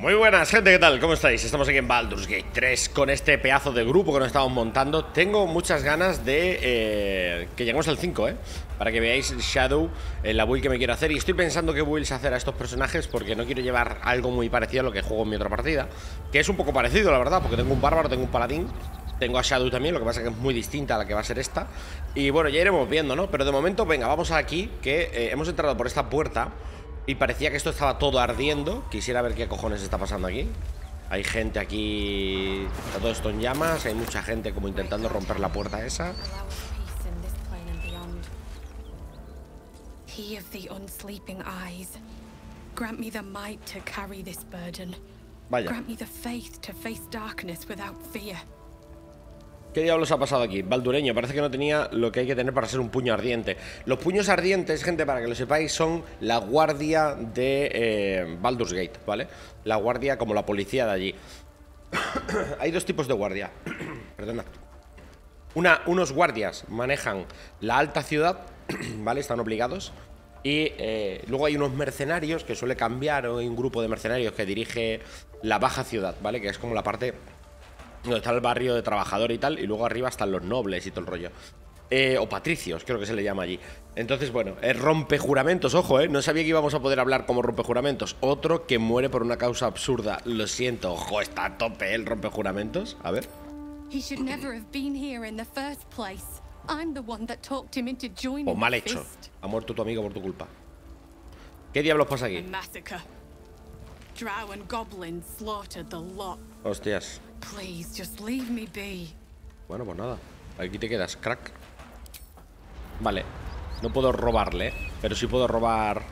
Muy buenas, gente, ¿qué tal? ¿Cómo estáis? Estamos aquí en Baldur's Gate 3 con este pedazo de grupo que nos estamos montando. Tengo muchas ganas de que lleguemos al 5, para que veáis Shadow, la build que me quiero hacer. Y estoy pensando qué builds hacer a estos personajes, porque no quiero llevar algo muy parecido a lo que juego en mi otra partida, que es un poco parecido, la verdad, porque tengo un bárbaro, tengo un paladín, tengo a Shadow también, lo que pasa es que es muy distinta a la que va a ser esta. Y bueno, ya iremos viendo, ¿no? Pero de momento, venga, vamos aquí, que hemos entrado por esta puerta y parecía que esto estaba todo ardiendo. Quisiera ver qué cojones está pasando aquí. Hay gente aquí, está todo esto en llamas. Hay mucha gente como intentando romper la puerta esa. Vaya. ¿Qué diablos ha pasado aquí? Baldureño, parece que no tenía lo que hay que tener para ser un puño ardiente. Los puños ardientes, gente, para que lo sepáis, son la guardia de Baldur's Gate, ¿vale? La guardia como la policía de allí. Hay dos tipos de guardia. Perdona. Unos guardias manejan la alta ciudad, ¿vale? Están obligados. Y luego hay unos mercenarios que suele cambiar, o hay un grupo de mercenarios que dirige la baja ciudad, ¿vale? Que es como la parte donde está el barrio de trabajador y tal. Y luego arriba están los nobles y todo el rollo, o patricios, creo que se le llama allí. Entonces, bueno, rompe juramentos. Ojo, no sabía que íbamos a poder hablar como rompe juramentos. Otro que muere por una causa absurda. Lo siento, ojo, está a tope el rompe juramentos. A ver. Pues mal hecho. Ha muerto tu amigo por tu culpa. ¿Qué diablos pasa aquí? Hostias. Bueno, pues nada. Aquí te quedas, crack. Vale. No puedo robarle, pero sí puedo robar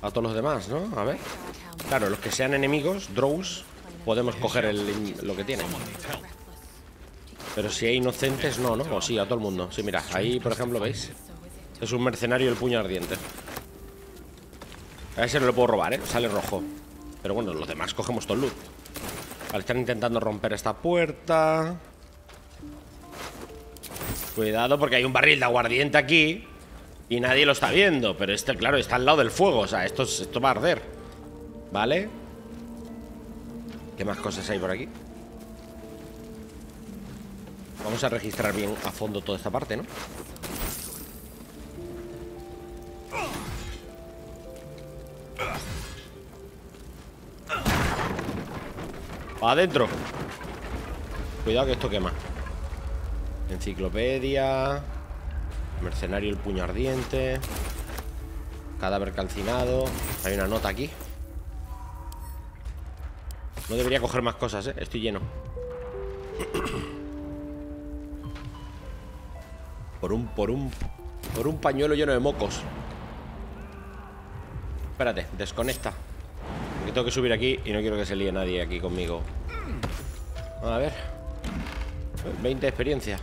a todos los demás, ¿no? A ver. Claro, los que sean enemigos, drows, podemos coger lo que tienen. Pero si hay inocentes, no, ¿no? O sí, a todo el mundo. Sí, mira, ahí, por ejemplo, ¿veis? Es un mercenario el puño ardiente. A ese no lo puedo robar, ¿eh? Sale rojo. Pero bueno, los demás cogemos todo el loot. Vale, están intentando romper esta puerta. Cuidado, porque hay un barril de aguardiente aquí y nadie lo está viendo. Pero este, claro, está al lado del fuego. O sea, esto va a arder. ¿Vale? ¿Qué más cosas hay por aquí? Vamos a registrar bien a fondo toda esta parte, ¿no? Adentro. Cuidado que esto quema. Enciclopedia. Mercenario el puño ardiente. Cadáver calcinado. Hay una nota aquí. No debería coger más cosas, Estoy lleno. Por un pañuelo lleno de mocos. Espérate, desconecta. Que tengo que subir aquí y no quiero que se líe nadie aquí conmigo. A ver. 20 de experiencia.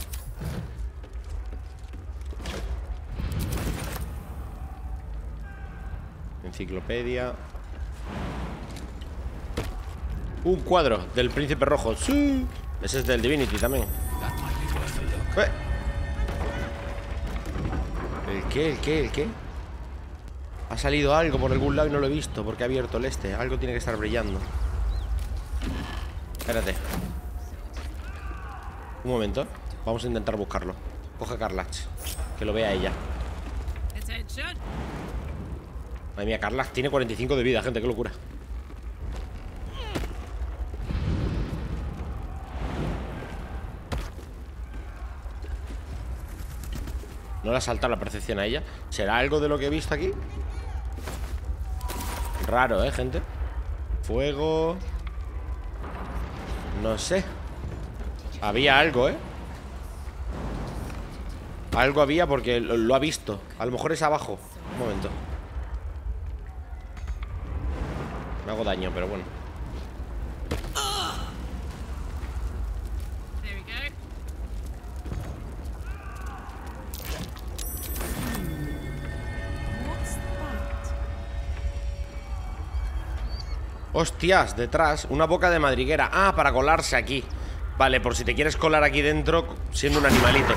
Enciclopedia. Un cuadro del príncipe rojo. Sí. Ese es del Divinity también. ¿El qué? ¿El qué? ¿El qué? Ha salido algo por algún lado y no lo he visto porque ha abierto el este. Algo tiene que estar brillando. Espérate. Un momento. Vamos a intentar buscarlo. Coge a Karlach. Que lo vea ella. Madre mía, Karlach tiene 45 de vida, gente. Qué locura. No le ha saltado la percepción a ella. ¿Será algo de lo que he visto aquí? Raro, gente. Fuego. No sé. Había algo, Algo había porque lo ha visto. A lo mejor es abajo. Un momento. Me hago daño, pero bueno. Hostias, detrás, una boca de madriguera. Ah, para colarse aquí. Vale, por si te quieres colar aquí dentro siendo un animalito.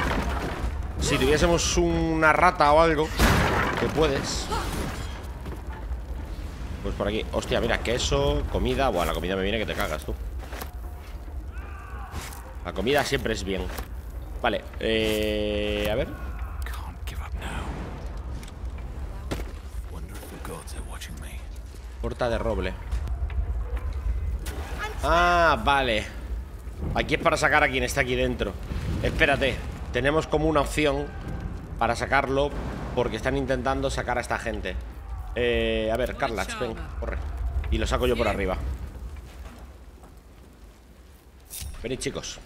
Si tuviésemos una rata o algo, que puedes. Pues por aquí. Hostia, mira, queso, comida. Buah, la comida me viene que te cagas, tú. La comida siempre es bien. Vale, a ver. Puerta de roble. Ah, vale. Aquí es para sacar a quien está aquí dentro. Espérate, tenemos como una opción para sacarlo, porque están intentando sacar a esta gente. A ver, Karlach, ven, corre. Y lo saco yo por arriba. Venid, chicos.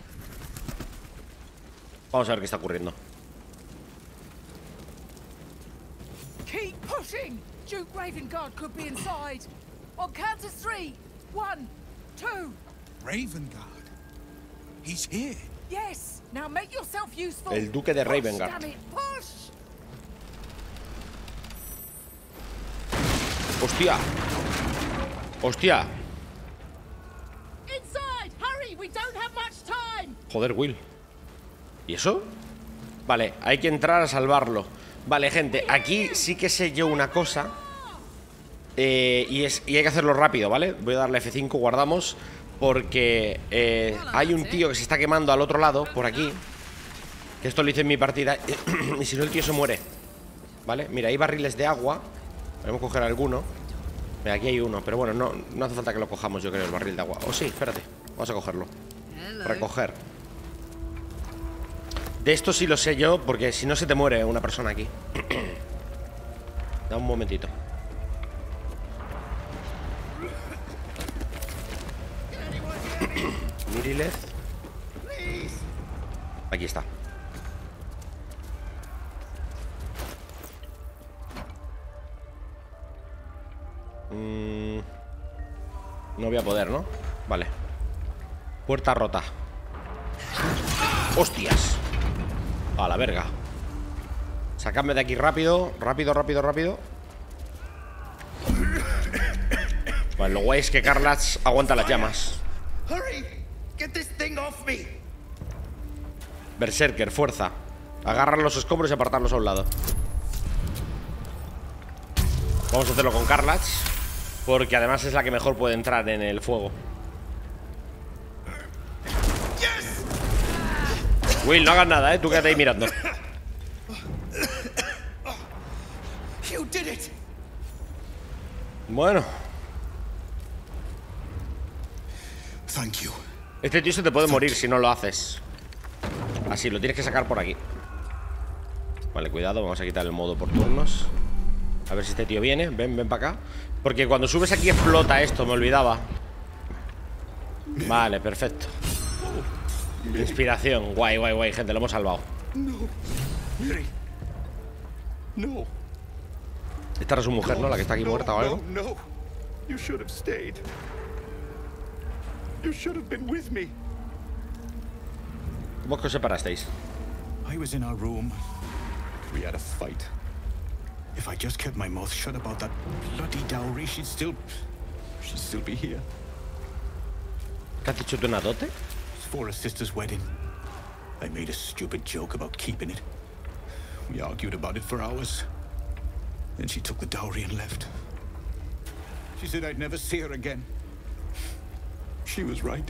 Vamos a ver qué está ocurriendo. Keep pushing. Duke Ravengard could be inside. On count of three. One, two. Ravengard. He's here. Yes. Now make yourself useful. El duque de Ravengard. Push. Hostia. Hostia. Inside. Hurry. We don't have much time. Joder, Will. ¿Y eso? Vale, hay que entrar a salvarlo. Vale, gente, aquí sí que sé yo una cosa, y hay que hacerlo rápido, ¿vale? Voy a darle F5, guardamos, porque hay un tío que se está quemando al otro lado, por aquí. Que esto lo hice en mi partida. Y si no, el tío se muere. Vale, mira, hay barriles de agua. Podemos coger alguno. Mira, aquí hay uno, pero bueno, no hace falta que lo cojamos, yo creo, el barril de agua. Oh, sí, espérate, vamos a cogerlo. Recoger. De esto sí lo sé yo, porque si no se te muere una persona aquí. Da un momentito. Mirilez. Aquí está. No voy a poder, ¿no? Vale. Puerta rota. ¡Hostias! A la verga. Sacadme de aquí rápido. Rápido, rápido, rápido. Bueno, lo guay es que Karlach aguanta las llamas. Berserker, fuerza. Agarrar los escombros y apartarlos a un lado. Vamos a hacerlo con Karlach, porque además es la que mejor puede entrar en el fuego. Will, no hagas nada, tú quédate ahí mirando. Bueno. Este tío se te puede morir si no lo haces. Así, lo tienes que sacar por aquí. Vale, cuidado, vamos a quitar el modo por turnos. A ver si este tío viene, ven para acá. Porque cuando subes aquí explota esto, me olvidaba. Vale, perfecto. Inspiración, guay, guay, guay, gente, lo hemos salvado. No. Esta era su mujer, ¿no? La que está aquí muerta o algo. No. You should have stayed. You should have been with me. ¿Cómo os separasteis? I was in our room. We had a fight. If I just kept my mouth shut about that bloody dowry, she'd still be here. ¿Qué has dicho tú, una dote? For a sister's wedding. I made a stupid joke about keeping it. We argued about it for hours. Then she took the dowry and left. She said I'd never see her again. She was right.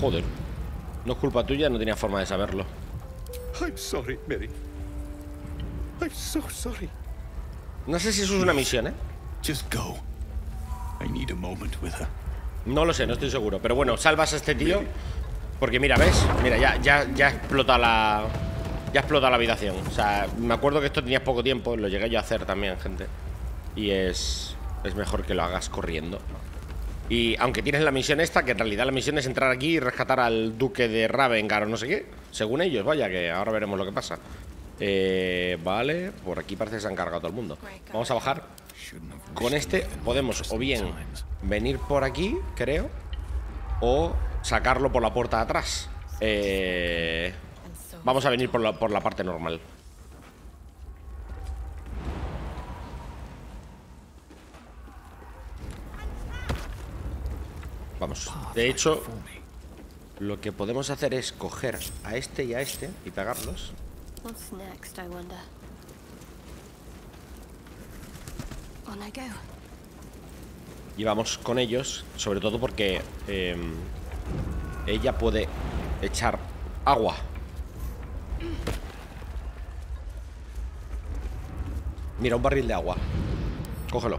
Joder. No es culpa tuya, no tenía forma de saberlo. I'm sorry, Mary. I'm so sorry. No sé si eso es una misión, ¿eh? Just go. I need a moment with her. No lo sé, no estoy seguro. Pero bueno, salvas a este tío. Porque mira, ¿ves? Mira, ya explota la... Ya explota la habitación. O sea, me acuerdo que esto tenías poco tiempo. Lo llegué yo a hacer también, gente. Y es mejor que lo hagas corriendo. Y aunque tienes la misión esta, que en realidad la misión es entrar aquí y rescatar al duque de Ravengard o no sé qué, según ellos, vaya, que ahora veremos lo que pasa. Vale, por aquí parece que se han cargado todo el mundo. Vamos a bajar. Con este podemos o bien venir por aquí, creo, o sacarlo por la puerta de atrás. Vamos a venir por la parte normal. Vamos. De hecho, lo que podemos hacer es coger a este y pegarlos. Y vamos con ellos, sobre todo porque ella puede echar agua. Mira, un barril de agua. Cógelo.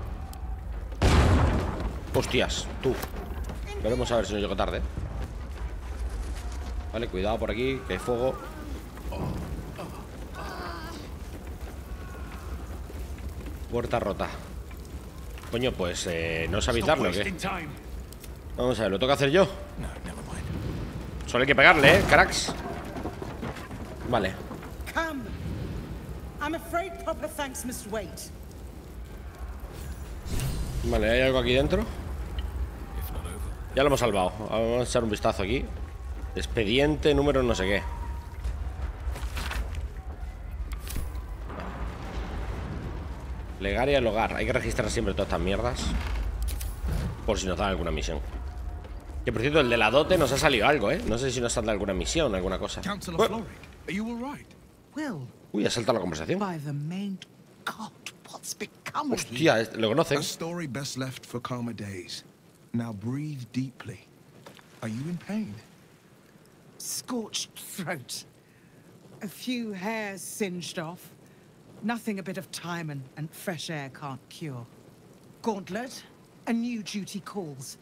Hostias, tú. Veremos a ver si no llego tarde. Vale, cuidado por aquí, que hay fuego. Puerta rota. Coño, pues no sabéis darlo, ¿qué? Vamos a ver, ¿lo toca hacer yo? Solo hay que pegarle, ¿eh, cracks? Vale. Vale, ¿hay algo aquí dentro? Ya lo hemos salvado. Vamos a echar un vistazo aquí. Expediente número no sé qué. Plegaria al hogar. Hay que registrar siempre todas estas mierdas, por si nos dan alguna misión. Que por cierto, el de la dote nos ha salido algo, ¿eh? No sé si nos han dado alguna misión, alguna cosa. Uy, ha saltado la conversación. Hostia, lo conocen. Scorched throat, a few hairs singed off. Nothing a bit of time and fresh air can't cure. Gauntlet, a new duty calls.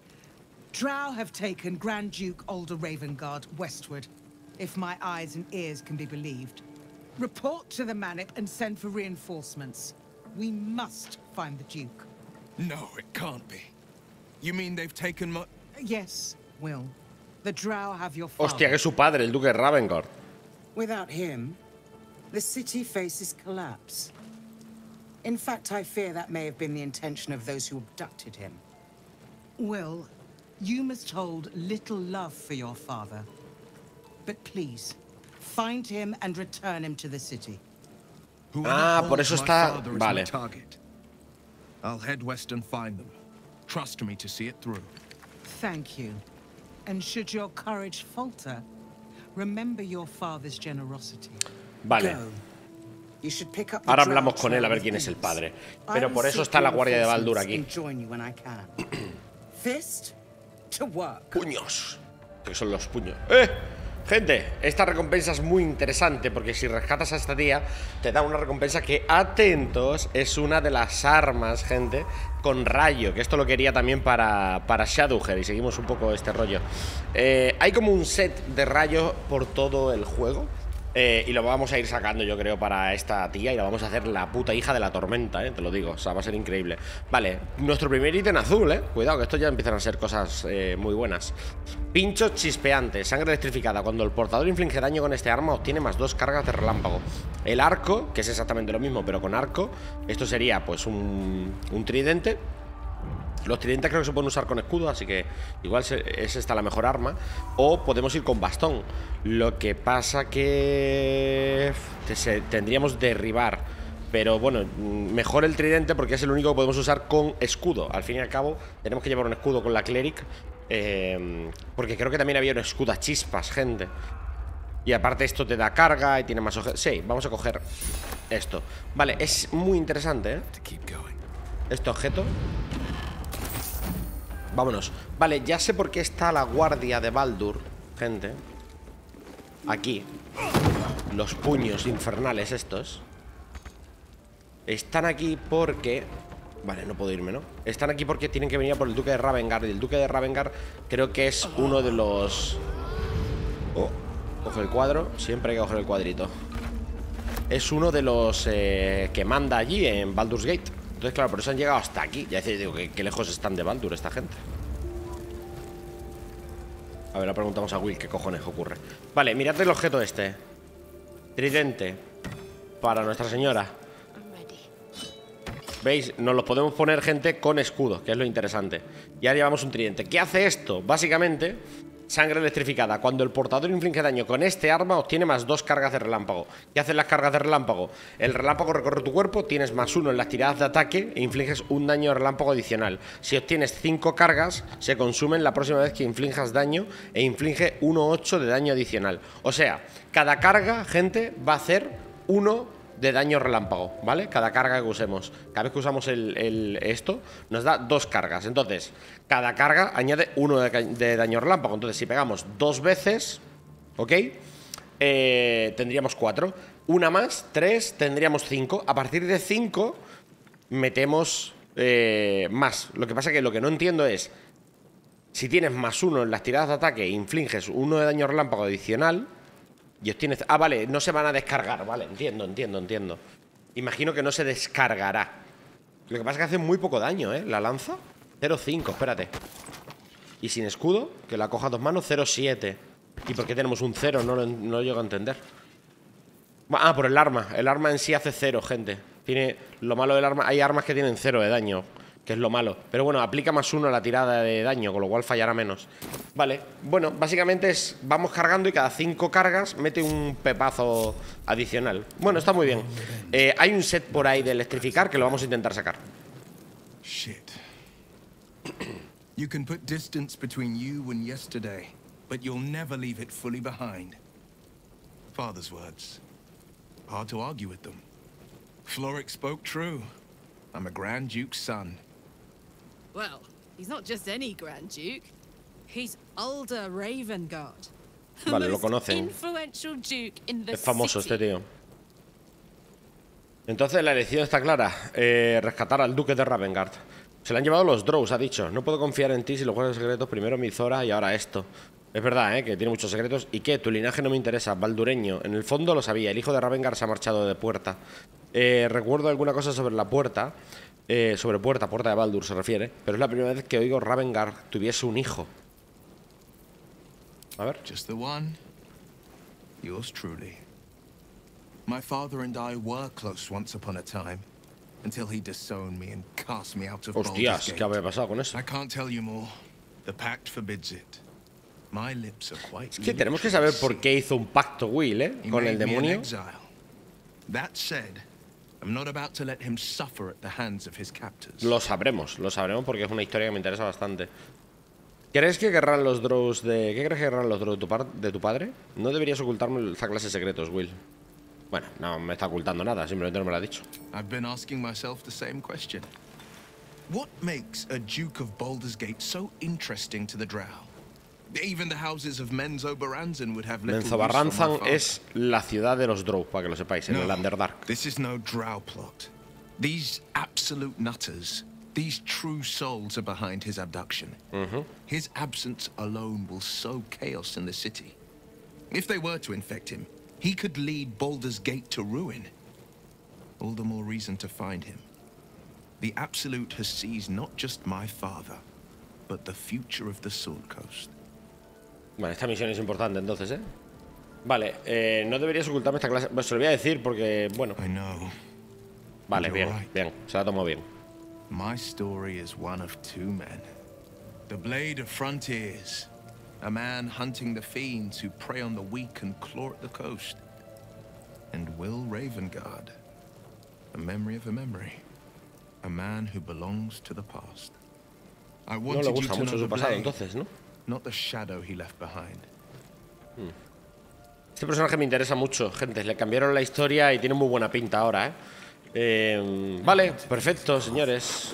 Drow have taken Grand Duke Ulder Ravengard westward, if my eyes and ears can be believed. Report to the Manip and send for reinforcements. We must find the Duke. No, it can't be. You mean they've taken my... Yes, Will. The Drow have your father. Hostia, que es su padre, el Duque Ravengard. Without him... the city faces collapse. In fact, I fear that may have been the intention of those who abducted him. Will, you must hold little love for your father. But please, find him and return him to the city. Ah, por eso está... Vale. I'll head west and find them. Trust me to see it through. Thank you. And should your courage falter, remember your father's generosity. Vale. Ahora hablamos con él a ver quién es el padre. Pero por eso está la guardia de Baldur aquí. Puños. Que son los puños. ¡Eh! Gente, esta recompensa es muy interesante, porque si rescatas a esta tía te da una recompensa que, atentos, es una de las armas, gente, con rayo, que esto lo quería también para Shadowheart. Y seguimos un poco este rollo. Hay como un set de rayos por todo el juego. Y lo vamos a ir sacando, yo creo, para esta tía. Y la vamos a hacer la puta hija de la tormenta, te lo digo. O sea, va a ser increíble. Vale, nuestro primer ítem azul, cuidado, que esto ya empiezan a ser cosas muy buenas. Pincho chispeante, sangre electrificada. Cuando el portador inflige daño con este arma, obtiene +2 cargas de relámpago. El arco, que es exactamente lo mismo, pero con arco. Esto sería, pues, un tridente. Los tridentes creo que se pueden usar con escudo, así que igual es esta la mejor arma. O podemos ir con bastón. Lo que pasa que tendríamos derribar. Pero bueno, mejor el tridente, porque es el único que podemos usar con escudo. Al fin y al cabo tenemos que llevar un escudo con la cleric, porque creo que también había un escudo a chispas, gente. Y aparte esto te da carga y tiene más ojeras. Sí, vamos a coger esto. Vale, es muy interesante, este objeto. Vámonos. Vale, ya sé por qué está la guardia de Baldur, gente. Aquí. Los puños infernales estos están aquí porque... Vale, no puedo irme, ¿no? Están aquí porque tienen que venir por el Duque de Ravengard. Y el Duque de Ravengard creo que es uno de los... Oh, coge el cuadro. Siempre hay que coger el cuadrito. Es uno de los que manda allí en Baldur's Gate. Entonces, claro, por eso han llegado hasta aquí. Ya digo, que lejos están de Baldur esta gente. A ver, le preguntamos a Will qué cojones ocurre. Vale, mirad el objeto este. Tridente. Para Nuestra Señora. ¿Veis? Nos los podemos poner, gente, con escudo, que es lo interesante. Y ahora llevamos un tridente. ¿Qué hace esto? Básicamente, sangre electrificada. Cuando el portador inflige daño con este arma, obtiene +2 cargas de relámpago. ¿Qué hacen las cargas de relámpago? El relámpago recorre tu cuerpo, tienes +1 en las tiradas de ataque e infliges un daño de relámpago adicional. Si obtienes 5 cargas, se consumen la próxima vez que inflijas daño e inflige 1/8 de daño adicional. O sea, cada carga, gente, va a hacer 1 de daño relámpago, ¿vale? Cada carga que usemos. Cada vez que usamos esto, nos da 2 cargas. Entonces, cada carga añade 1 de daño relámpago. Entonces, si pegamos 2 veces, ¿ok? Tendríamos 4. Una más, 3, tendríamos 5. A partir de 5, metemos más. Lo que pasa es que lo que no entiendo es, si tienes +1 en las tiradas de ataque e infliges 1 de daño relámpago adicional y obtienes... Ah, vale, no se van a descargar, vale, entiendo. Imagino que no se descargará. Lo que pasa es que hace muy poco daño, ¿eh? La lanza, 0,5, espérate. Y sin escudo, que la coja a 2 manos, 0,7. ¿Y por qué tenemos un 0? No lo llego a entender. Ah, por el arma. El arma en sí hace 0, gente. Tiene... Lo malo del arma... Hay armas que tienen 0 de daño, que es lo malo. Pero bueno, aplica +1 a la tirada de daño, con lo cual fallará menos. Vale, bueno, básicamente es... Vamos cargando y cada 5 cargas mete un pepazo adicional. Bueno, está muy bien. Hay un set por ahí de electrificar que lo vamos a intentar sacar. Shit. You can put distance between you and yesterday, but you'll never leave it fully behind. Father's words. Hard to argue with them. Floric spoke true. I'm a Grand Duke's son. Well, he's not just any Grand Duke. He's Ulder Ravengard. Vale, lo conocen. Es famoso este tío. Entonces la elección está clara. Rescatar al duque de Ravengard. Se le han llevado los drows, ha dicho. No puedo confiar en ti si los juegos secretos. Primero mi Zora y ahora esto. Es verdad, que tiene muchos secretos. ¿Y qué? Tu linaje no me interesa, baldureño. En el fondo lo sabía. El hijo de Ravengard se ha marchado de puerta. Recuerdo alguna cosa sobre la puerta. Sobre puerta de Baldur se refiere. Pero es la primera vez que oigo Ravengard tuviese un hijo. A ver. Just the one. Yours truly. My father and I were close once upon a time, until he disowned me and cast me out of Baldur's Gate. Hostias, ¿qué había pasado con eso? I can't tell you more. The pact forbids it. My lips are quite. Es que tenemos que saber por qué hizo un pacto Will, con el demonio. That said, I'm not about to let him suffer at the hands of his captors. Lo sabremos porque es una historia que me interesa bastante. ¿Crees que querrán los drows de... ¿Qué crees que querrán los drows de tu padre? No deberías ocultarme esta clase de secretos, Will. Bueno, no me está ocultando nada, simplemente no me lo ha dicho. I've been asking myself the same question. What makes a Duke of Baldur's Gate so interesting to the drow? Even the houses of Menzoberranzan would have little use for my father. Menzoberranzan es la ciudad de los drow, para que lo sepáis, en el Underdark. This is no drow plot. These absolute nutters, these true souls are behind his abduction. His absence alone will sow chaos in the city. If they were to infect him, he could lead Baldur's Gate to ruin. All the more reason to find him. The absolute has seized not just my father, but the future of the Sword Coast. Vale, esta misión es importante entonces, Vale, no deberías ocultarme esta clase. Pues se lo voy a decir porque, bueno. Vale, bien, se la tomó bien. My story is one of two men. The Blade of Frontiers, a man hunting the fiends who prey on the weak and claw at the coast. And Wyll Ravengard, a memory of a memory, a man who belongs to the past. I wanted you to know the blade. Entonces, ¿no? Not the shadow he left behind. Este personaje me interesa mucho, gente. Le cambiaron la historia y tiene muy buena pinta ahora, Vale, perfecto, señores.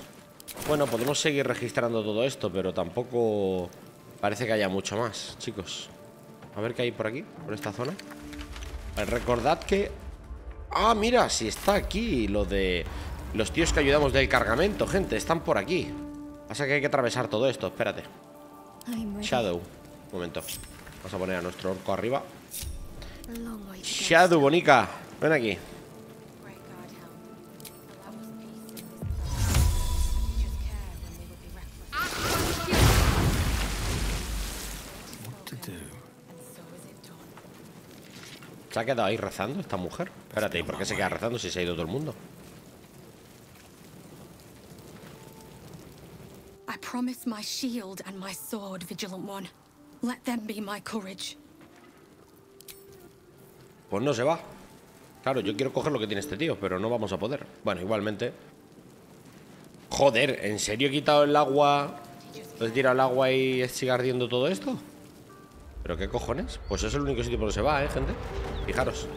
Bueno, podemos seguir registrando todo esto, pero tampoco parece que haya mucho más, chicos. A ver qué hay por aquí, por esta zona. Vale, recordad que... Ah, mira, si está aquí lo de... Los tíos que ayudamos del cargamento, gente, están por aquí. Pasa que hay que atravesar todo esto, espérate. Shadow, un momento. Vamos a poner a nuestro orco arriba. Shadow, bonica, ven aquí. ¿Se ha quedado ahí rezando esta mujer? Espérate, ¿y por qué se queda rezando si se ha ido todo el mundo? I promise my shield and my sword, Vigilant One. Let them be my courage. Pues no se va. Claro, yo quiero coger lo que tiene este tío, pero no vamos a poder. Bueno, igualmente. Joder, ¿en serio he quitado el agua? ¿He tirado el agua y sigue ardiendo todo esto? ¿Pero qué cojones? Pues eso es el único sitio por donde se va, gente. Fijaros.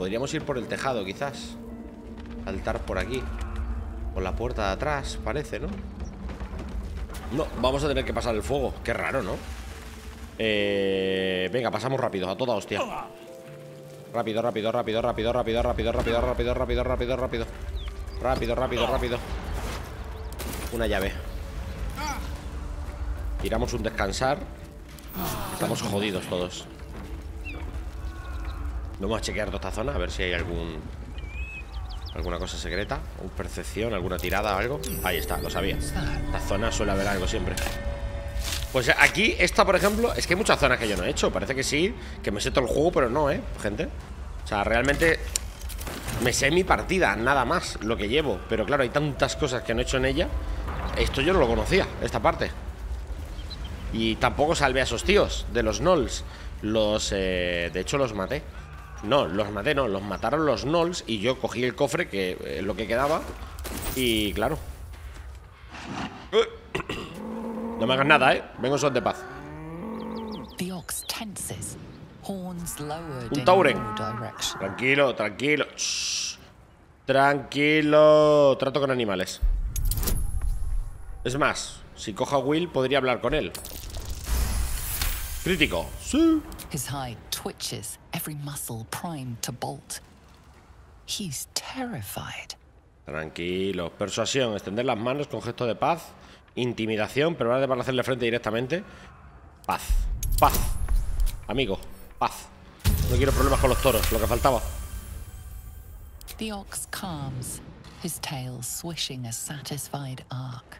Podríamos ir por el tejado, quizás. Saltar por aquí. Por la puerta de atrás, parece, ¿no? No, vamos a tener que pasar el fuego. Qué raro, ¿no? Venga, pasamos rápido, a toda hostia. Rápido, rápido, rápido, rápido, rápido, rápido, rápido, rápido, rápido, rápido, rápido. Rápido, rápido, rápido. Una llave. Tiramos un descansar. Estamos jodidos todos. Vamos a chequear toda esta zona, a ver si hay alguna cosa secreta, o percepción, alguna tirada, algo. Ahí está, lo sabía. Esta zona suele haber algo siempre. Pues aquí, esta por ejemplo, es que hay muchas zonas que yo no he hecho. Parece que sí, que me sé todo el juego, pero no, gente. O sea, realmente me sé mi partida, nada más, lo que llevo. Pero claro, hay tantas cosas que no he hecho en ella. Esto yo no lo conocía, esta parte. Y tampoco salvé a esos tíos de los gnolls. De hecho los maté. No, los maté no, los mataron los gnolls. Y yo cogí el cofre, que es lo que quedaba. Y claro. No me hagas nada, vengo en son de paz. Un tauren. Tranquilo, tranquilo. Shh. Tranquilo. Trato con animales. Es más, si cojo a Will podría hablar con él. Crítico. Sí. Tranquilo. Persuasión, extender las manos con gesto de paz. Intimidación, pero ahora para hacerle frente directamente. Paz. Paz. Amigo, paz. No quiero problemas con los toros, lo que faltaba. The ox calms, his tail swishing a satisfied arc.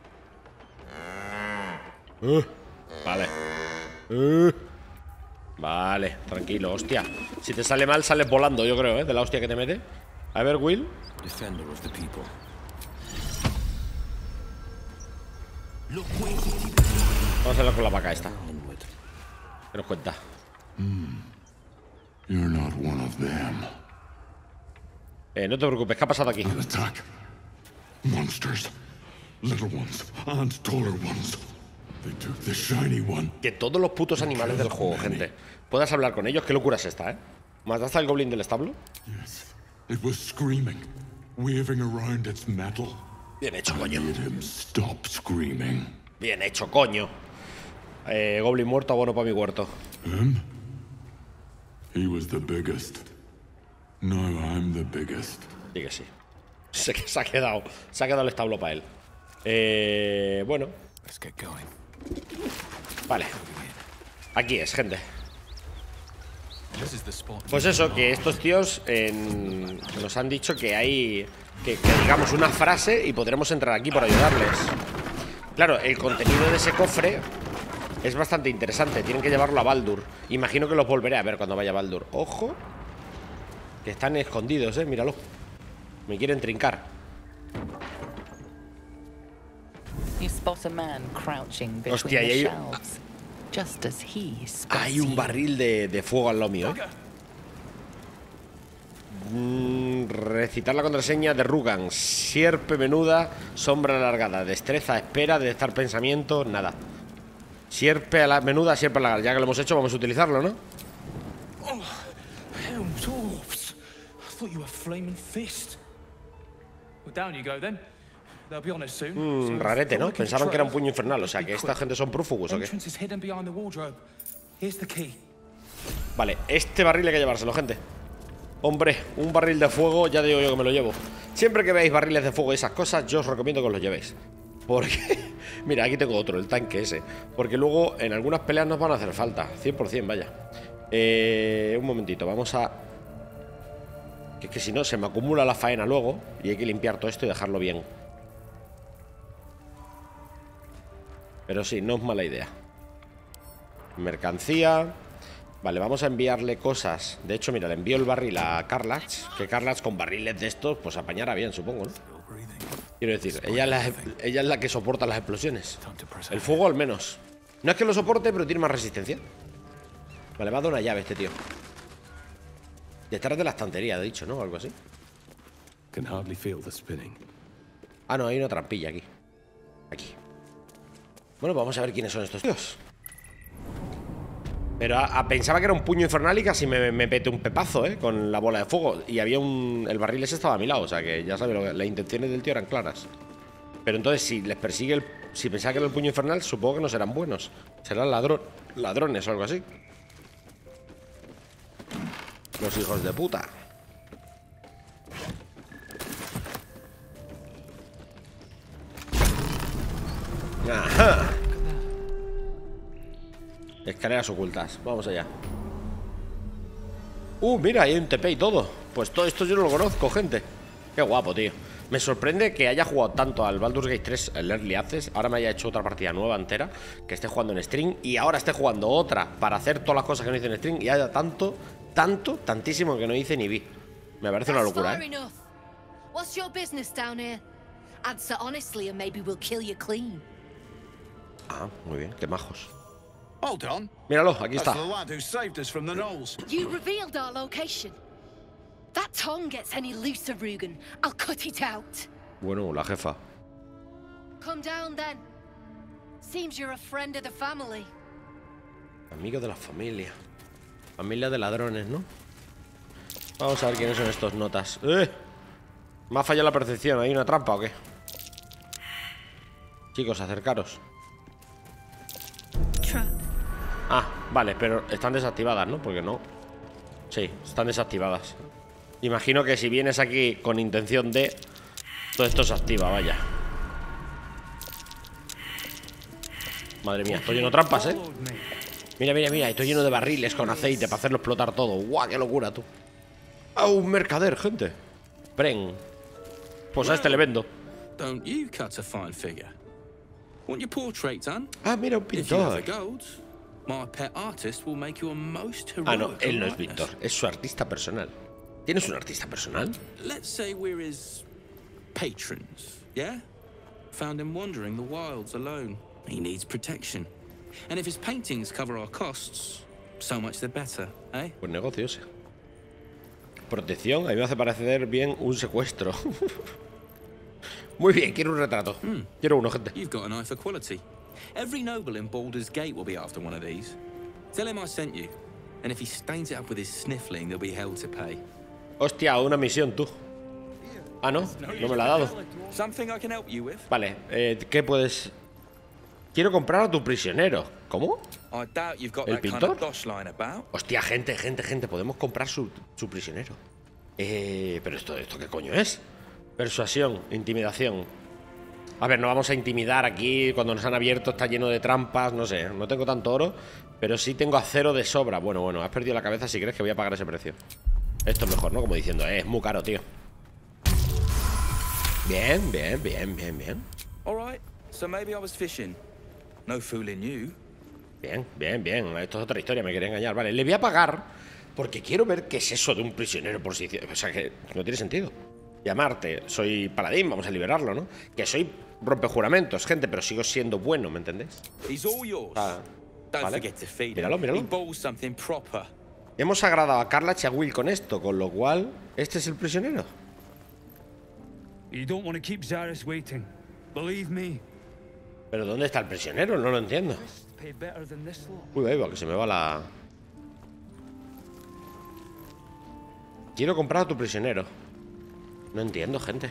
Vale. Vale, tranquilo, hostia. Si te sale mal, sales volando, yo creo, de la hostia que te mete. A ver, Will. Defender of the people. Vamos a hacerlo con la vaca esta. ¿Qué nos cuenta? No te preocupes, ¿qué ha pasado aquí? Que todos los putos animales del juego, gente. Puedas hablar con ellos, qué locura es esta, ¿Mataste al goblin del establo? Bien hecho, coño. Bien hecho, coño. Goblin muerto, abono para mi huerto. Sí que sí. Se ha quedado el establo para él. Bueno. Vale. Aquí es, gente. Pues eso, que estos tíos nos han dicho que hay... Que digamos una frase y podremos entrar aquí por ayudarles. Claro, el contenido de ese cofre es bastante interesante. Tienen que llevarlo a Baldur. Imagino que los volveré a ver cuando vaya Baldur. Ojo, que están escondidos, míralo. Me quieren trincar. Hostia, y hay un barril de fuego al lado mío, Recitar la contraseña de Rugan. Sierpe menuda, sombra alargada. Destreza, espera, detectar pensamiento. Nada. Sierpe a la menuda, sierpe alargada. Ya que lo hemos hecho, vamos a utilizarlo, ¿no? Rarete, ¿no? Pensaban que era un puño infernal. O sea, que esta gente son prófugos, ¿o qué? Vale, este barril hay que llevárselo, gente. Hombre, un barril de fuego, ya digo yo que me lo llevo. Siempre que veáis barriles de fuego y esas cosas, yo os recomiendo que os los llevéis. Porque, mira, aquí tengo otro, el tanque ese. Porque luego en algunas peleas nos van a hacer falta, 100%, vaya. Un momentito, vamos a... Que es que si no, se me acumula la faena luego. Y hay que limpiar todo esto y dejarlo bien. Pero sí, no es mala idea. Mercancía... Vale, vamos a enviarle cosas. De hecho, mira, le envío el barril a Karlach. Que Karlach con barriles de estos, pues apañará bien, supongo, ¿no? Quiero decir, ella es la que soporta las explosiones. El fuego al menos. No es que lo soporte, pero tiene más resistencia. Vale, me ha dado una llave este tío. Detrás de la estantería, he dicho, ¿no? Algo así. Ah, no, hay una trampilla aquí. Bueno, vamos a ver quiénes son estos tíos. Pero pensaba que era un puño infernal y casi me peté un pepazo, con la bola de fuego. Y había un... el barril ese estaba a mi lado, o sea que ya sabes, las intenciones del tío eran claras. Pero entonces si les persigue el... si pensaba que era el puño infernal, supongo que no serán buenos. Serán ladrones o algo así. Los hijos de puta. Ajá. Escaleras ocultas, vamos allá. Mira, ahí hay un TP y todo. Pues todo esto yo no lo conozco, gente. Qué guapo, tío. Me sorprende que haya jugado tanto al Baldur's Gate 3 el Early Access, ahora me haya hecho otra partida nueva entera, que esté jugando en stream, y ahora esté jugando otra para hacer todas las cosas que no hice en stream, y haya tantísimo que no hice ni vi. Me parece una locura, Ah, muy bien, qué majos. Míralo, aquí está. You revealed our location. That tongue gets any looser, Rugan. I'll cut it out. Bueno, la jefa. Come down then. Seems you're a friend of the family. Amigo de la familia. Familia de ladrones, ¿no? Vamos a ver quiénes son estos notas. Me ha fallado la percepción. ¿Hay una trampa o qué? Chicos, acercaros. Ah, vale, pero están desactivadas, ¿no? Porque no. Sí, están desactivadas. Imagino que si vienes aquí con intención de... todo esto se activa, vaya. Madre mía, estoy lleno de trampas, Mira, mira, mira, estoy lleno de barriles con aceite para hacerlo explotar todo. ¡Guau, qué locura, tú! ¡Ah, un mercader, gente! Pren. Pues a este le vendo. Ah, mira, un pintor. Ah, no, él no es Víctor, es su artista personal. ¿Tienes un artista personal? Buen negocio ese. Protección, a mí me hace parecer bien un secuestro. Muy bien, quiero un retrato. Quiero uno, gente. Every noble in Baldur's Gate will be after one of these. Tell him I sent you, and if he stains it up with his sniffling, there'll be hell to pay. Hostia, una misión, tú. Ah, no, no me la ha dado. Vale, ¿qué puedes? Quiero comprar a tu prisionero. ¿Cómo? ¿El pintor? Hostia, gente, podemos comprar su prisionero. Pero esto ¿qué coño es? Persuasión, intimidación. A ver, no vamos a intimidar aquí. Cuando nos han abierto está lleno de trampas. No sé, no tengo tanto oro, pero sí tengo acero de sobra. Bueno, has perdido la cabeza si crees que voy a pagar ese precio. Esto es mejor, ¿no? Como diciendo, es muy caro, tío. Bien. Bien. Esto es otra historia, me quería engañar. Vale, le voy a pagar porque quiero ver qué es eso de un prisionero por si... O sea, que no tiene sentido. Llamarte, soy paladín, vamos a liberarlo, ¿no? Que soy rompejuramentos, gente, pero sigo siendo bueno, ¿me entendéis? Vale. Míralo. Hemos agradado a Karlach y a Will con esto, con lo cual, este es el prisionero. ¿Pero dónde está el prisionero? No lo entiendo. Uy, ahí va, que se me va la... Quiero comprar a tu prisionero. No entiendo, gente.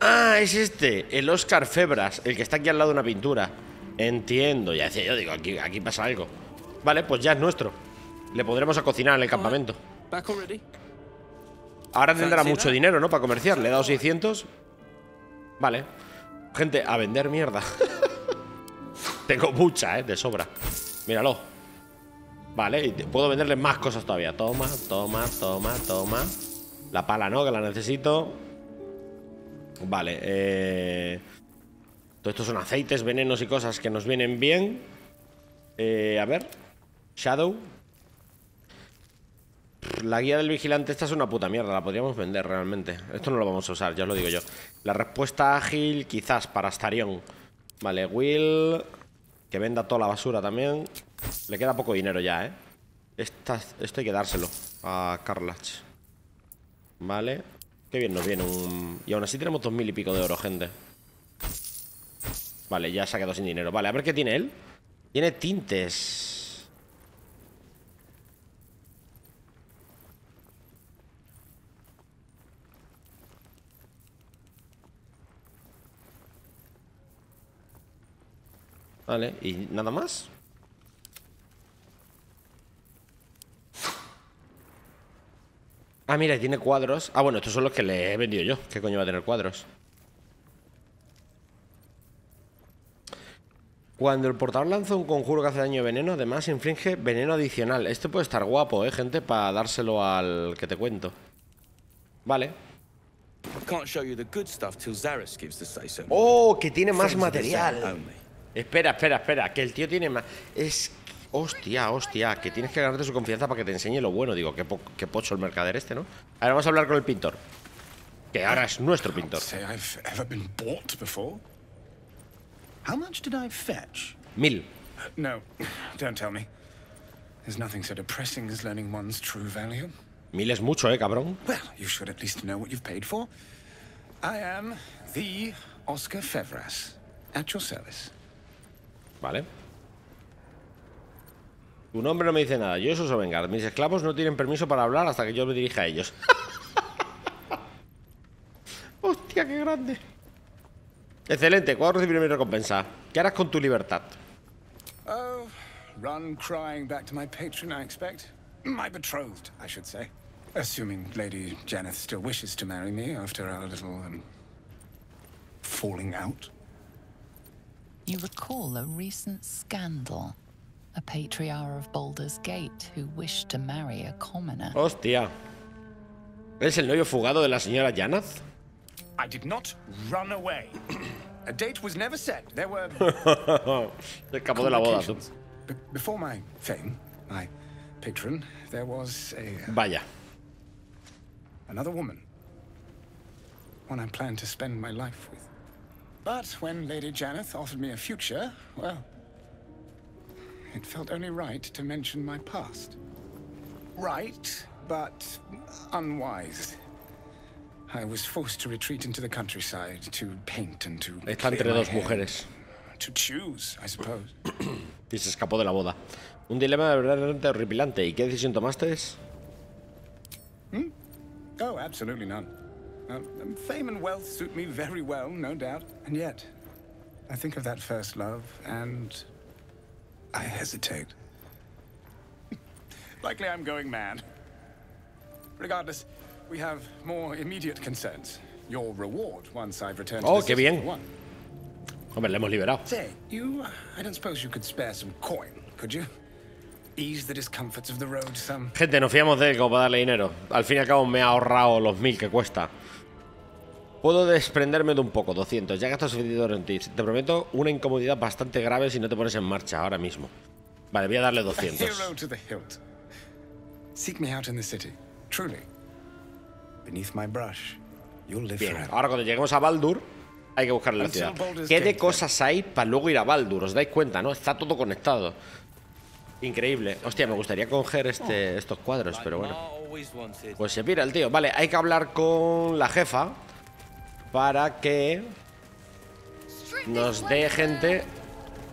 Ah, es este, el Oscar Febras, el que está aquí al lado de una pintura. Entiendo, ya decía yo, digo, aquí pasa algo. Vale, pues ya es nuestro. Le podremos a cocinar en el campamento. Ahora tendrá mucho dinero, ¿no? Para comerciar, le he dado 600. Vale. Gente, a vender mierda. Tengo mucha, de sobra. Míralo. Vale, y puedo venderle más cosas todavía. Toma. La pala, ¿no? Que la necesito. Vale, todo esto son aceites, venenos y cosas que nos vienen bien. A ver. Shadow. La guía del vigilante, esta es una puta mierda. La podríamos vender realmente. Esto no lo vamos a usar, ya os lo digo yo. La respuesta ágil, quizás, para Astarion. Vale, Will. Que venda toda la basura también. Le queda poco dinero ya, esto hay que dárselo a Karlach. Vale. Qué bien nos viene un... Y aún así tenemos 2000 y pico de oro, gente. Vale, ya se ha quedado sin dinero. Vale, a ver qué tiene él. Tiene tintes. Vale, ¿y nada más? Ah, mira, tiene cuadros. Ah, bueno, estos son los que le he vendido yo. ¿Qué coño va a tener cuadros? Cuando el portador lanza un conjuro que hace daño de veneno, además inflige veneno adicional. Esto puede estar guapo, gente, para dárselo al que te cuento. Vale. Oh, que tiene más material. Espera, espera, espera, que el tío tiene más... Es... Hostia, hostia, que tienes que ganarte su confianza para que te enseñe lo bueno. Digo, qué pocho el mercader este, ¿no? Ahora vamos a hablar con el pintor, que ahora es nuestro pintor. $1000. No, don't tell me. There's nothing so depressing as learning one's true value. 1000 es mucho, cabrón. Well, you should at least know what you've paid for. I am the Oscar Fevras, at your service. Vale. Tu nombre no me dice nada, yo eso soy Vengar. Mis esclavos no tienen permiso para hablar hasta que yo me dirija a ellos. Hostia, qué grande. Excelente, ¿cuándo recibiré mi recompensa? ¿Qué harás con tu libertad? Oh, run crying back to my patron, I expect. My betrothed, I should say. Assuming Lady Janeth still wishes to marry me after our little falling out. You recall a recent scandal. A patriarch of Baldur's Gate who wished to marry a commoner. Hostia. ¿Es el novio fugado de la señora Janeth? I did not run away. A date was never set. There were escapó de la boda, tú. Before my fame, my patron, there was a vaya. Another woman. One I planned to spend my life with. But when Lady Janeth offered me a future, well, it felt only right to mention my past. Right, but unwise. I was forced to retreat into the countryside to paint and to está entre dos mujeres. To choose, I suppose. Y se escapó de la boda. Un dilema verdaderamente horripilante. ¿Y qué decisión tomaste? Hmm? Oh, absolutely none. Fame and wealth suit me very well, no doubt. And yet, I think of that first love and I hesitate. Likely I'm going mad. Regardless, we have more immediate concerns. Your reward once I've returned to the system for one. Hombre, le hemos liberado. Say, you, I don't suppose you could spare some coin, could you? Ease the discomforts of the road some. Gente, nos fiamos de él como para darle dinero. Al fin y al cabo me ha ahorrado los 1000 que cuesta. Puedo desprenderme de un poco, 200. Ya gasto suficiente en ti. Te prometo una incomodidad bastante grave si no te pones en marcha ahora mismo. Vale, voy a darle 200. Bien, ahora cuando lleguemos a Baldur hay que buscarle la ciudad. ¿Qué de cosas hay para luego ir a Baldur? ¿Os dais cuenta, no? Está todo conectado. Increíble. Hostia, me gustaría coger estos cuadros, pero bueno. Pues se pira el tío. Vale, hay que hablar con la jefa para que nos dé, gente,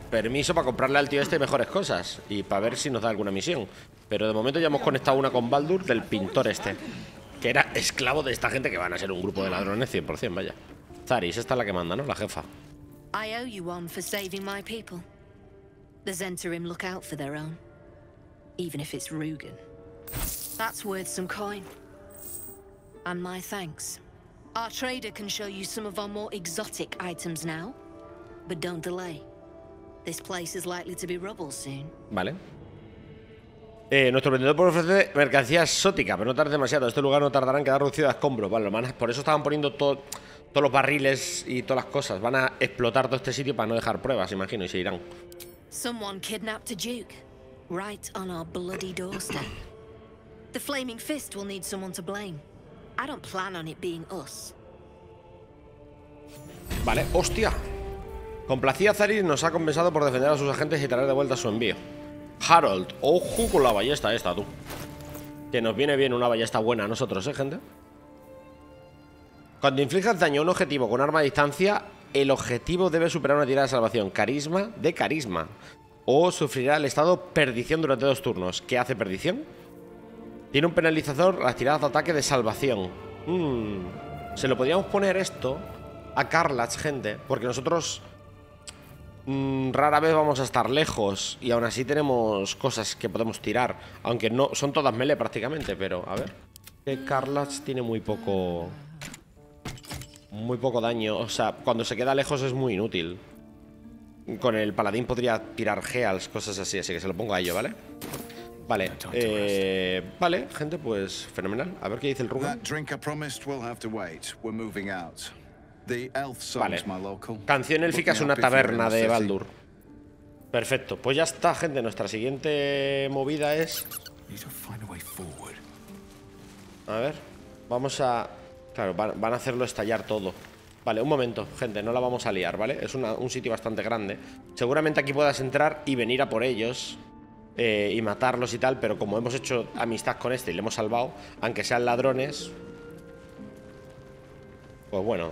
permiso para comprarle al tío este mejores cosas y para ver si nos da alguna misión. Pero de momento ya hemos conectado una con Baldur del pintor este, que era esclavo de esta gente, que van a ser un grupo de ladrones 100%, vaya. Zaris, esta es la que manda, ¿no? La jefa. Our trader can show you some of our more exotic items now, but don't delay. This place is likely to be rubble soon. Vale. Nuestro vendedor puede ofrecer mercancía exótica, pero no tarde demasiado. Este lugar no tardará en quedar reducido a escombros. Vale, por eso estaban poniendo todos los barriles y todas las cosas. Van a explotar todo este sitio para no dejar pruebas, imagino, y se irán. Someone kidnapped a duke, right on our bloody doorstep. The flaming fist will need someone to blame. I don't plan on it being us. Vale, hostia. Complacida Zaris nos ha compensado por defender a sus agentes y traer de vuelta su envío. Harold, ojo con la ballesta esta, tú. Que nos viene bien una ballesta buena a nosotros, gente. Cuando inflijas daño a un objetivo con arma a distancia, el objetivo debe superar una tirada de salvación carisma de carisma o sufrirá el estado perdición durante 2 turnos. ¿Qué hace perdición? Tiene un penalizador las tiradas de ataque de salvación. Se lo podríamos poner esto a Karlach, gente, porque nosotros rara vez vamos a estar lejos y aún así tenemos cosas que podemos tirar, aunque no son todas melee prácticamente, pero a ver, que Karlach tiene muy poco daño, o sea, cuando se queda lejos es muy inútil. Con el paladín podría tirar heals, cosas así que se lo pongo a ello, ¿vale? Vale, gente, pues fenomenal. A ver qué dice el Rugan. Vale. Canción élfica es una taberna de Baldur. Perfecto, pues ya está, gente. Nuestra siguiente movida es... A ver, vamos a... Claro, van a hacerlo estallar todo. Vale, un momento, gente, no la vamos a liar, ¿vale? Es un sitio bastante grande. Seguramente aquí puedas entrar y venir a por ellos y matarlos y tal, pero como hemos hecho amistad con este y le hemos salvado, aunque sean ladrones, pues bueno.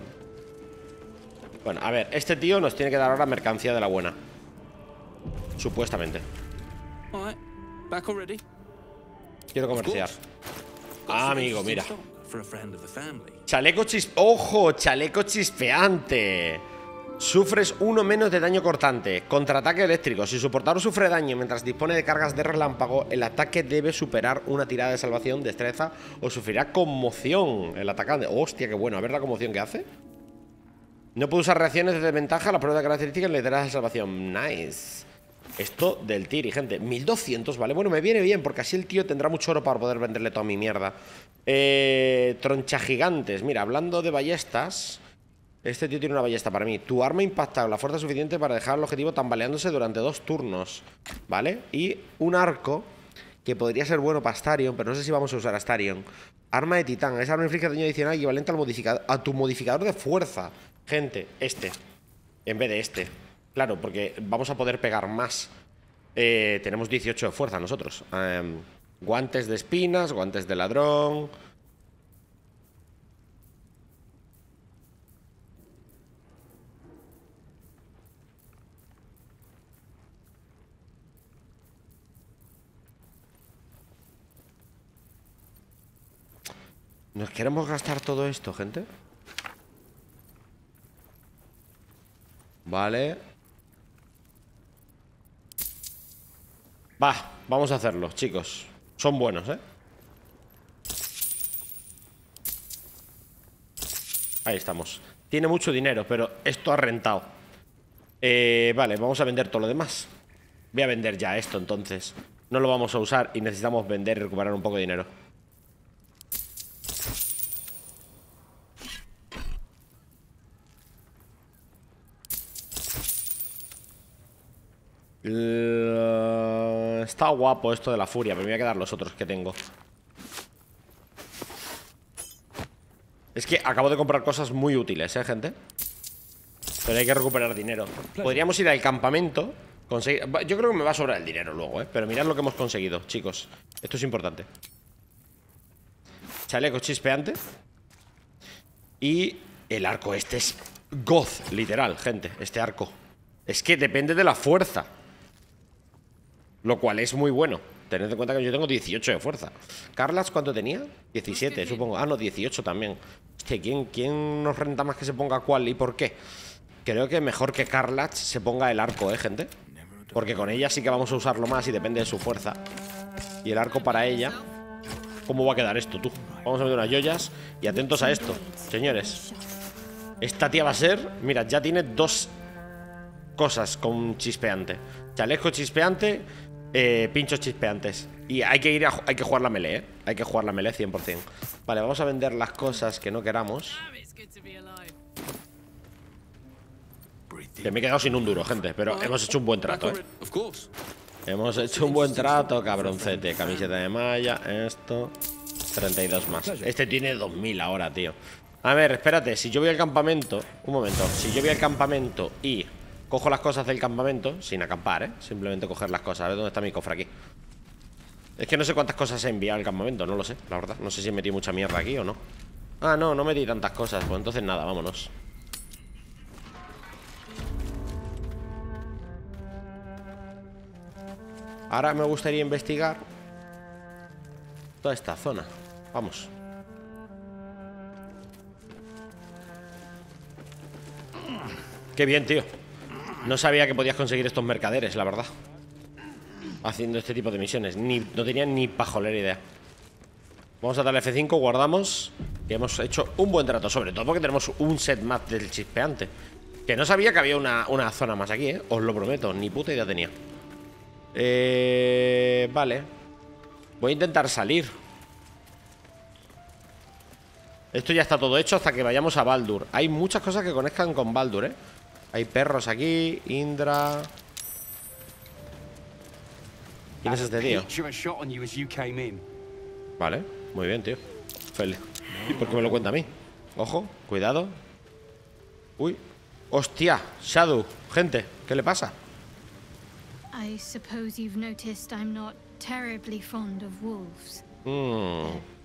Bueno, a ver, este tío nos tiene que dar ahora mercancía de la buena, supuestamente. Quiero comerciar. Ah, amigo, mira. Chaleco chispeante. ¡Ojo! Chaleco chispeante. Sufres 1 menos de daño cortante. Contraataque eléctrico. Si su portador sufre daño mientras dispone de cargas de relámpago, el ataque debe superar una tirada de salvación, destreza, o sufrirá conmoción el atacante. ¡Hostia, qué bueno! A ver la conmoción que hace. No puede usar reacciones de desventaja, la prueba de características y le darás de salvación. Nice. Esto del Tiri, gente. 1200, ¿vale? Bueno, me viene bien, porque así el tío tendrá mucho oro para poder venderle toda mi mierda. Troncha gigantes. Mira, hablando de ballestas, este tío tiene una ballesta para mí. Tu arma impacta con la fuerza suficiente para dejar el objetivo tambaleándose durante 2 turnos, ¿vale? Y un arco que podría ser bueno para Astarion, pero no sé si vamos a usar Astarion. Arma de titán. Esa arma inflige daño adicional equivalente al a tu modificador de fuerza. Gente, este, en vez de este. Claro, porque vamos a poder pegar más. Tenemos 18 de fuerza nosotros. Guantes de espinas, guantes de ladrón. ¿Nos queremos gastar todo esto, gente? Vale. Va, vamos a hacerlo, chicos. Son buenos, ¿eh? Ahí estamos. Tiene mucho dinero, pero esto ha rentado. Vale, vamos a vender todo lo demás. Voy a vender ya esto, entonces. No lo vamos a usar y necesitamos vender y recuperar un poco de dinero. Está guapo esto de la furia, pero me voy a quedar los otros que tengo. Es que acabo de comprar cosas muy útiles, gente. Pero hay que recuperar dinero. Podríamos ir al campamento, conseguir... Yo creo que me va a sobrar el dinero luego, pero mirad lo que hemos conseguido, chicos. Esto es importante. Chaleco chispeante. Y el arco este es goth, literal, gente. Este arco es que depende de la fuerza, lo cual es muy bueno. Tened en cuenta que yo tengo 18 de fuerza. ¿Karlach cuánto tenía? 17, supongo. Ah, no, 18 también. Hostia, ¿quién nos renta más que se ponga cuál y por qué? Creo que mejor que Karlach se ponga el arco, gente. Porque con ella sí que vamos a usarlo más y depende de su fuerza. Y el arco para ella. ¿Cómo va a quedar esto, tú? Vamos a meter unas joyas y atentos a esto, señores. Esta tía va a ser... Mira, ya tiene 2 cosas con chispeante. Chaleco chispeante... pinchos chispeantes. Y hay que jugar la melee, Hay que jugar la melee 100%. Vale, vamos a vender las cosas que no queramos. Que me he quedado sin un duro, gente. Pero hemos hecho un buen trato, Hemos hecho un buen trato, cabroncete. Camiseta de malla, esto. 32 más. Este tiene 2000 ahora, tío. A ver, espérate, si yo voy al campamento... Un momento, si yo voy al campamento y... Cojo las cosas del campamento, sin acampar, simplemente coger las cosas. A ver dónde está mi cofre aquí. Es que no sé cuántas cosas he enviado al campamento, no lo sé, la verdad. No sé si metí mucha mierda aquí o no. Ah, no, no metí tantas cosas, pues entonces nada, vámonos. Ahora me gustaría investigar toda esta zona. Vamos. Qué bien, tío. No sabía que podías conseguir estos mercaderes, la verdad, haciendo este tipo de misiones. No tenía ni pajolera idea. Vamos a darle F5, guardamos, que hemos hecho un buen trato. Sobre todo porque tenemos un set más del chispeante, que no sabía que había una zona más aquí, ¿eh? Os lo prometo, ni puta idea tenía. Vale. Voy a intentar salir. Esto ya está todo hecho hasta que vayamos a Baldur. Hay muchas cosas que conectan con Baldur, ¿eh? Hay perros aquí, Indra. ¿Quién es este tío? Vale, muy bien, tío. Feliz. ¿Y por qué me lo cuenta a mí? Ojo, cuidado. Uy, hostia, Shadow, gente, ¿qué le pasa?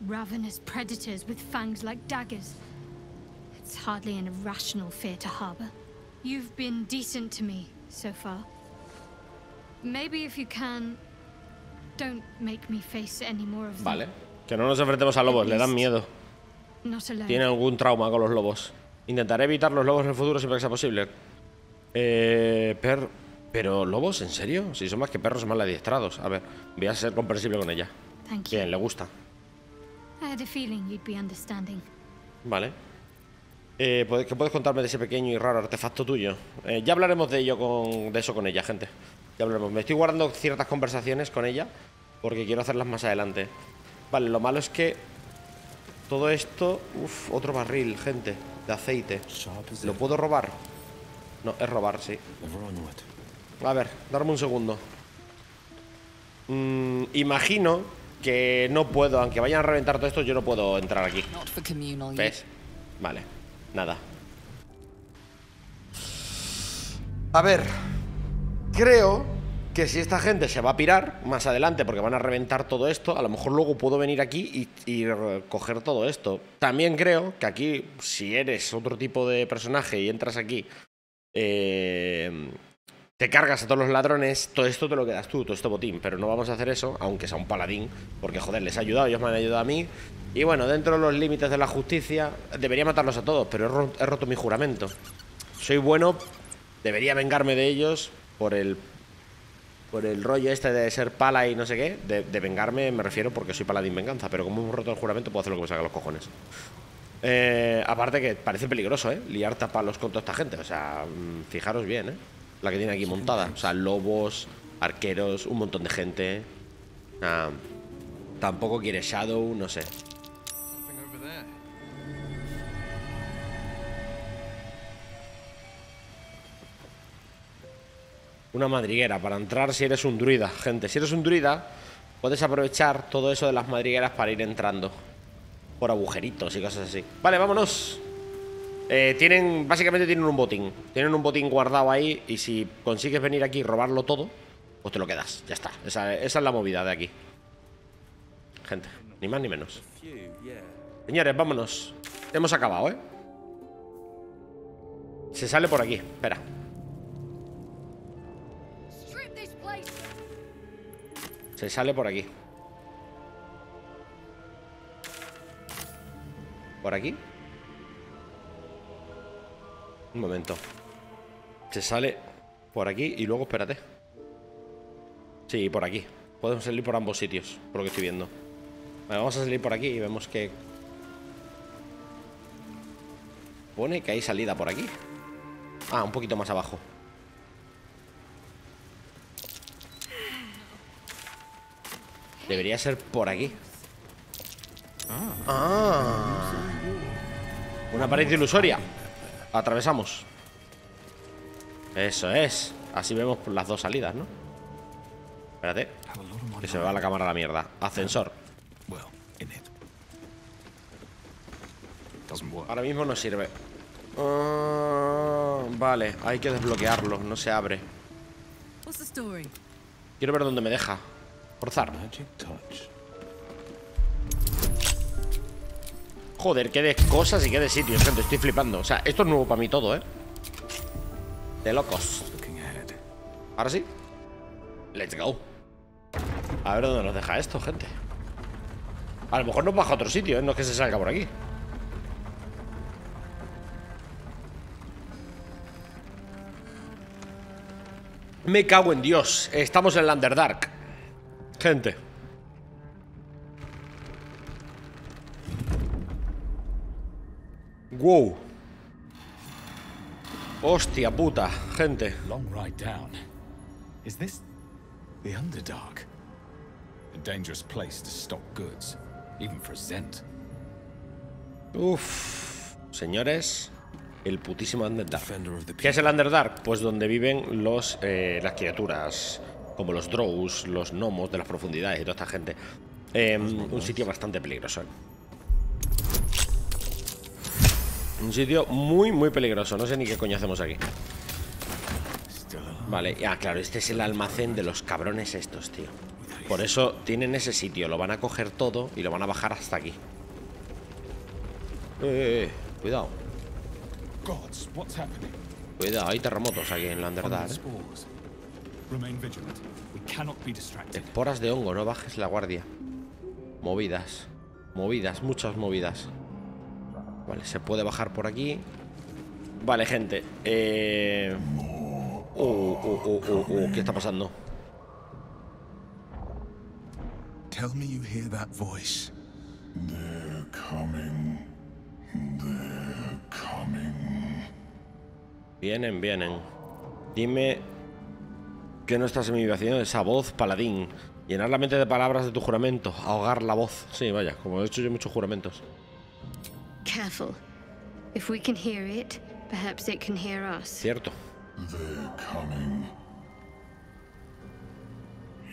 Ravenous predators with fangs like daggers. It's hardly an irrational fear to harbor. You've been decent to me so far. Maybe if you can, don't make me face any more of them. Vale, que no nos enfrentemos a lobos, le dan miedo. Tiene algún trauma con los lobos. Intentaré evitar los lobos en el futuro siempre que sea posible. Pero lobos, ¿en serio? Si son más que perros mal adiestrados. A ver, voy a ser comprensible con ella. Bien, le gusta. Vale. ¿Qué puedes contarme de ese pequeño y raro artefacto tuyo? Ya hablaremos de ello con ella, gente. Ya hablaremos. Me estoy guardando ciertas conversaciones con ella porque quiero hacerlas más adelante. Vale, lo malo es que todo esto... Uf, otro barril, gente, de aceite. ¿Lo puedo robar? No, es robar, sí. A ver, darme un segundo. Imagino que no puedo. Aunque vayan a reventar todo esto, yo no puedo entrar aquí. ¿Ves? Vale, nada. A ver, creo que si esta gente se va a pirar más adelante porque van a reventar todo esto, a lo mejor luego puedo venir aquí y coger todo esto. También creo que aquí, si eres otro tipo de personaje y entras aquí, te cargas a todos los ladrones, todo esto te lo quedas tú, todo este botín. Pero no vamos a hacer eso, aunque sea un paladín, porque joder, les ha ayudado, ellos me han ayudado a mí. Y bueno, dentro de los límites de la justicia, debería matarlos a todos, pero he roto mi juramento. Soy bueno, debería vengarme de ellos por el rollo este de ser pala y no sé qué. De vengarme me refiero porque soy paladín venganza, pero como hemos roto el juramento puedo hacer lo que me salga los cojones. Aparte que parece peligroso, ¿eh? Liarte a palos con toda esta gente, o sea, fijaros bien, ¿eh? La que tiene aquí montada, o sea, lobos, arqueros, un montón de gente. Tampoco quiere Shadow, no sé. Una madriguera para entrar si eres un druida, gente. Si eres un druida, puedes aprovechar todo eso de las madrigueras para ir entrando por agujeritos y cosas así. Vale, vámonos. Básicamente tienen un botín. Tienen un botín guardado ahí. Y si consigues venir aquí y robarlo todo, pues te lo quedas, ya está. Esa es la movida de aquí, gente, ni más ni menos. Señores, vámonos. Hemos acabado, ¿eh? Se sale por aquí, espera. Se sale por aquí. ¿Por aquí? Un momento. Se sale por aquí y luego, espérate. Sí, por aquí. Podemos salir por ambos sitios, por lo que estoy viendo. Vale, vamos a salir por aquí y vemos que... Pone que hay salida por aquí. Ah, un poquito más abajo. Debería ser por aquí. Ah. Una pared ilusoria. Atravesamos. Eso es. Así vemos las dos salidas, ¿no? Espérate, que se me va la cámara a la mierda. Ascensor. Ahora mismo no sirve. Vale, hay que desbloquearlo. No se abre. Quiero ver dónde me deja. Forzar. Joder, qué de cosas y qué de sitios, gente, estoy flipando. O sea, esto es nuevo para mí todo, ¿eh? De locos. Ahora sí. Let's go. A ver dónde nos deja esto, gente. A lo mejor nos baja a otro sitio, ¿eh? No es que se salga por aquí. Me cago en Dios. Estamos en el Underdark, gente. Wow. Hostia puta, gente. Long ride down. Is this the Underdark? A dangerous place to stock goods, even for Zent. Uff, señores. El putísimo Underdark. ¿Qué es el Underdark? Pues donde viven los, las criaturas, como los drows, los gnomos de las profundidades y toda esta gente. Un sitio bastante peligroso. Un sitio muy, muy peligroso. No sé ni qué coño hacemos aquí. Vale, ya, claro, este es el almacén de los cabrones estos, tío. Por eso tienen ese sitio. Lo van a coger todo y lo van a bajar hasta aquí. Cuidado. Cuidado, hay terremotos aquí en la Underdark, ¿eh? Esporas de hongo, no bajes la guardia. Movidas. Movidas, muchas movidas. Vale, se puede bajar por aquí. Vale, gente. ¿Qué está pasando? Tell me you hear that voice. They're coming. They're coming. Vienen, vienen. Dime que no estás haciendo esa voz, paladín. Llenar la mente de palabras de tu juramento. Ahogar la voz. Sí, vaya, como he hecho yo muchos juramentos. Careful. If we can hear it, perhaps it can hear us. Cierto. They're coming.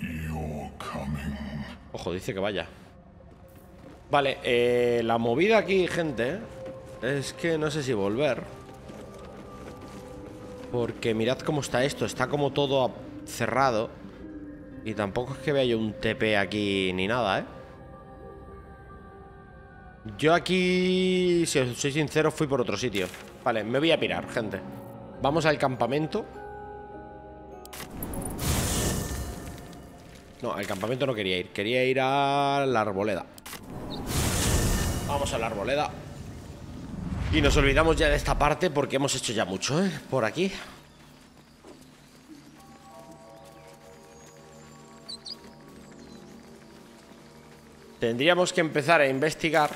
You're coming. Ojo, dice que vaya. Vale, la movida aquí, gente, es que no sé si volver. Porque mirad cómo está esto. Está como todo cerrado. Y tampoco es que vea yo un TP aquí ni nada, ¿eh? Yo aquí, si os soy sincero, fui por otro sitio. Vale, me voy a pirar, gente. Vamos al campamento. No, al campamento no quería ir. Quería ir a la arboleda. Vamos a la arboleda. Y nos olvidamos ya de esta parte porque hemos hecho ya mucho, ¿eh? Por aquí. Tendríamos que empezar a investigar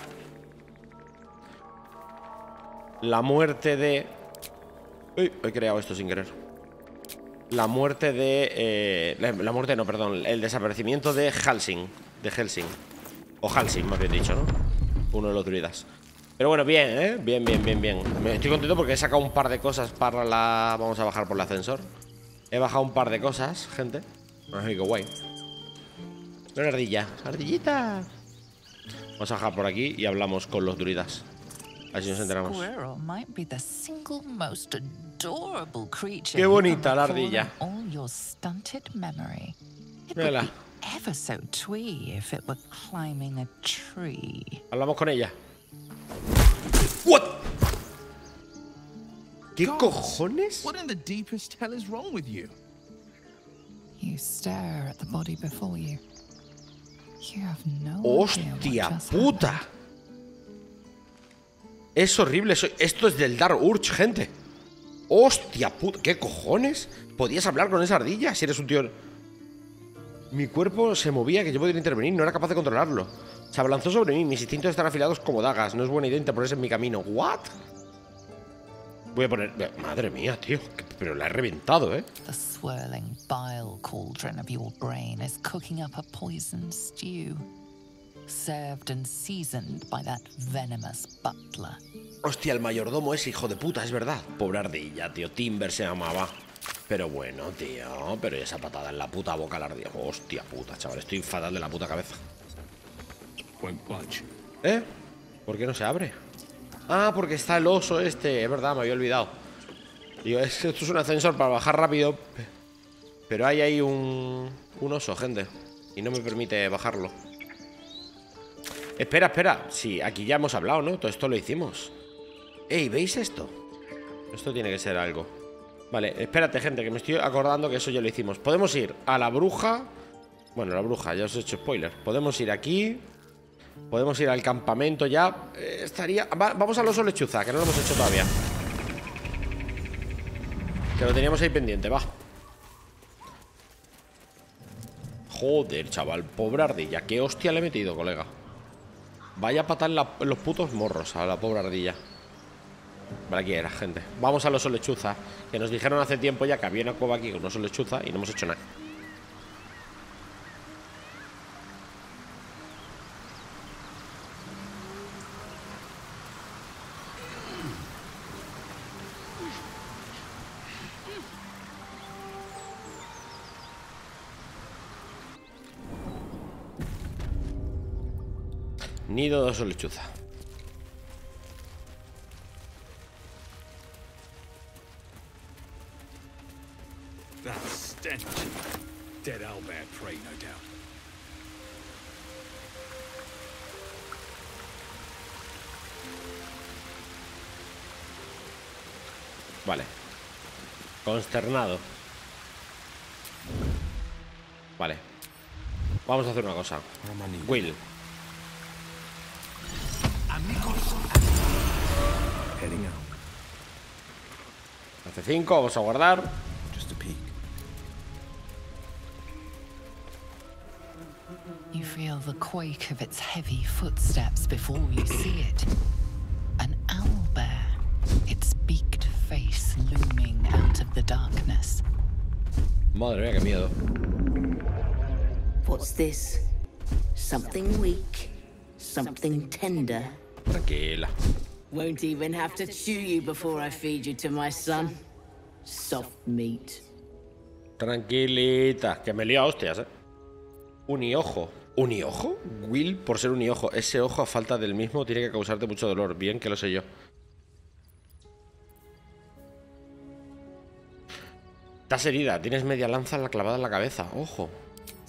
la muerte de... Uy, he creado esto sin querer. La muerte de... la muerte no, perdón. El desaparecimiento de Helsing. De Helsing. O Helsing, más bien dicho, ¿no? Uno de los druidas. Pero bueno, bien, ¿eh? Bien, bien, bien, bien. Me estoy contento porque he sacado un par de cosas para la... Vamos a bajar por el ascensor. He bajado un par de cosas, gente. Así que guay. Una ardilla. ¡Ardillita! Vamos a bajar por aquí y hablamos con los druidas. Así nos enteramos. ¡Qué bonita la ardilla! Mírala. Hablamos con ella. ¿What? ¿Qué cojones? ¡Hostia puta! Es horrible, esto es del Dark Urge, gente. ¡Hostia puta! ¿Qué cojones? ¿Podías hablar con esa ardilla si eres un tío? Mi cuerpo se movía, que yo podía intervenir, no era capaz de controlarlo. Se abalanzó sobre mí, mis instintos están afilados como dagas. No es buena idea ponerse en mi camino. ¿What? Voy a poner... Madre mía, tío. Pero la he reventado, ¿eh? The swirling bile cauldron of your brain is cooking up a poison stew, served and seasoned by that venomous butler. Hostia, el mayordomo es hijo de puta, es verdad. Pobre ardilla, tío. Timber se amaba. Pero bueno, tío. Pero esa patada en la puta boca la ardilla. Hostia puta, chaval. Estoy fatal de la puta cabeza. ¿Eh? ¿Por qué no se abre? Ah, porque está el oso este. Es verdad, me había olvidado. Digo, esto es un ascensor para bajar rápido. Pero ahí hay un oso, gente. Y no me permite bajarlo. Espera, espera. Sí, aquí ya hemos hablado, ¿no? Todo esto lo hicimos. Ey, ¿veis esto? Esto tiene que ser algo. Vale, espérate, gente, que me estoy acordando que eso ya lo hicimos. Podemos ir a la bruja Bueno, la bruja, ya os he hecho spoiler. Podemos ir aquí. Podemos ir al campamento ya. Estaría... Vamos al oso lechuza, que no lo hemos hecho todavía. Que lo teníamos ahí pendiente, va. Joder, chaval, pobre ardilla. Qué hostia le he metido, colega. Vaya patar los putos morros a la pobre ardilla. Para aquí era, gente. Vamos al oso lechuza, que nos dijeron hace tiempo ya que había una cueva aquí con oso lechuza y no hemos hecho nada. Nido de oso lechuza. Vale. Consternado. Vale. Vamos a hacer una cosa. Will. F5, vamos a guardar. You feel the quake of its heavy footsteps before you see it. An owl bear, its beaked face looming out of the darkness. Madre mía, qué miedo. What's this? Something weak, something tender. Tranquila. Won't even have to chew you before I feed you to my son. Soft meat. Tranquilita, que me lía hostias, eh. Uniojo. ¿Uniojo? Will, por ser uniojo. Ese ojo a falta del mismo tiene que causarte mucho dolor. Bien que lo sé yo. Estás herida, tienes media lanza clavada en la cabeza. Ojo.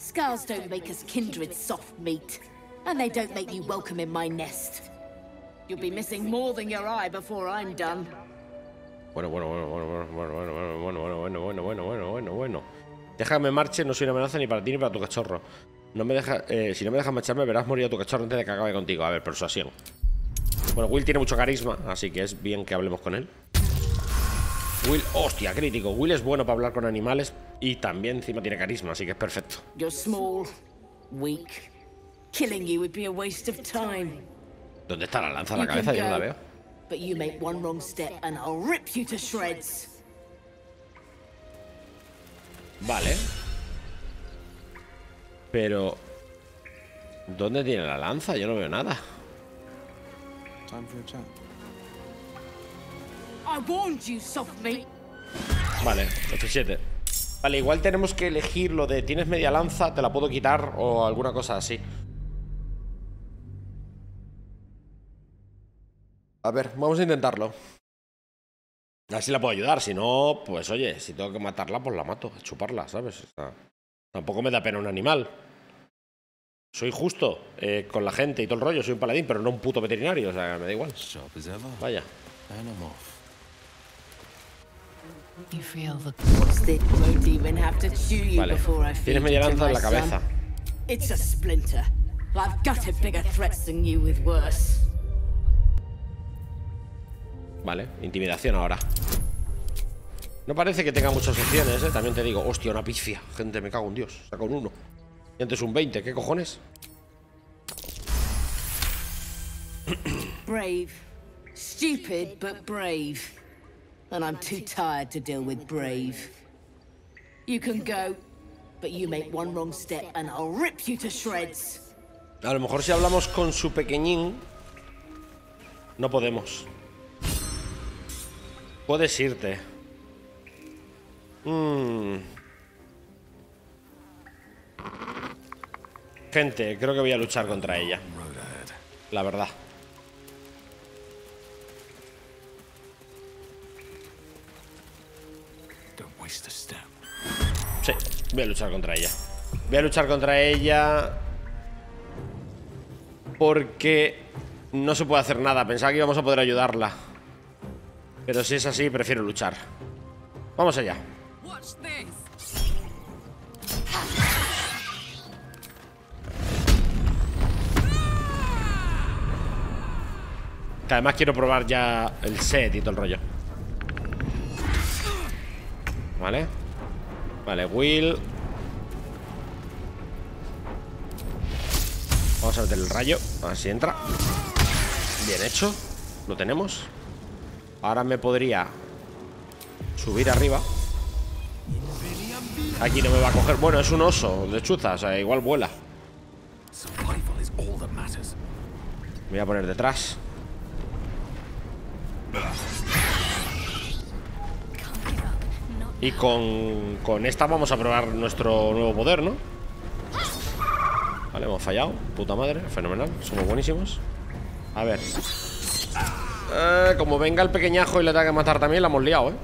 Scars don't make us kindred soft meat. And they don't make you welcome in my nest. You'll be missing more than your eye before I'm done. Bueno. Déjame marche, no soy una amenaza ni para ti ni para tu cachorro. No me deja, si no me dejas marcharme, verás morir a tu cachorro antes de que acabe contigo. A ver, persuasión. Bueno, Will tiene mucho carisma, así que es bien que hablemos con él. Will, hostia, crítico. Will es bueno para hablar con animales y también encima tiene carisma, así que es perfecto. You're small, weak. Killing you would be a waste of time. ¿Dónde está la lanza a la cabeza? Yo no la veo. But you make one wrong step and I'll rip you to shreds. Vale. Pero ¿dónde tiene la lanza? Yo no veo nada. Vale, F7. Vale, igual tenemos que elegir lo de tienes media lanza, te la puedo quitar o alguna cosa así. A ver, vamos a intentarlo. A ver si la puedo ayudar. Si no, pues oye, si tengo que matarla, pues la mato. A chuparla, ¿sabes? O sea, tampoco me da pena un animal. Soy justo con la gente y todo el rollo. Soy un paladín, pero no un puto veterinario. O sea, me da igual. Vaya. Vale. Tienes media lanza en la cabeza. Vale, intimidación ahora. No parece que tenga muchas opciones, ¿eh? También te digo, hostia, una pifia. Gente, me cago en Dios, saco un 1. Y antes un 20, ¿qué cojones? Brave. Stupid, but brave. And I'm too tired to deal with brave. You can go, but you make one wrong step and I'll rip you to shreds. A lo mejor si hablamos con su pequeñín, no podemos. Puedes irte. Gente, creo que voy a luchar contra ella. La verdad. Sí, voy a luchar contra ella. Voy a luchar contra ella porque no se puede hacer nada. Pensaba que íbamos a poder ayudarla, pero si es así, prefiero luchar. Vamos allá. Que además quiero probar ya el set y todo el rollo. Vale. Vale, Will. Vamos a meter el rayo. A ver si entra. Bien hecho. Lo tenemos. Ahora me podría subir arriba. Aquí no me va a coger. Bueno, es un oso de chuza. O sea, igual vuela. Me voy a poner detrás. Y con esta vamos a probar nuestro nuevo poder, ¿no? Vale, hemos fallado. Puta madre, fenomenal. Somos buenísimos. A ver. Como venga el pequeñajo y le tenga que matar también, la hemos liado, ¿eh?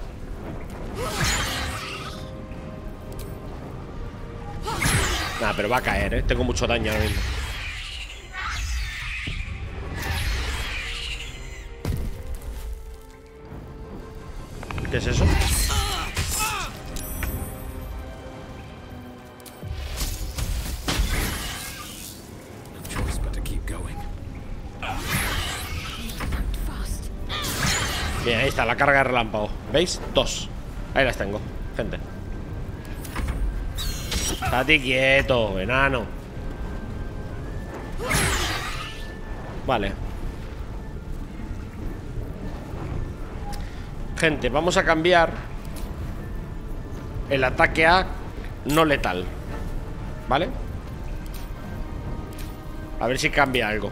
Nah, pero va a caer, ¿eh? Tengo mucho daño ahora mismo. ¿Qué es eso? Bien, ahí está, la carga de relámpago. ¿Veis? Dos. Ahí las tengo, gente. Estate quieto, enano. Vale. Gente, vamos a cambiar el ataque a no letal. ¿Vale? A ver si cambia algo.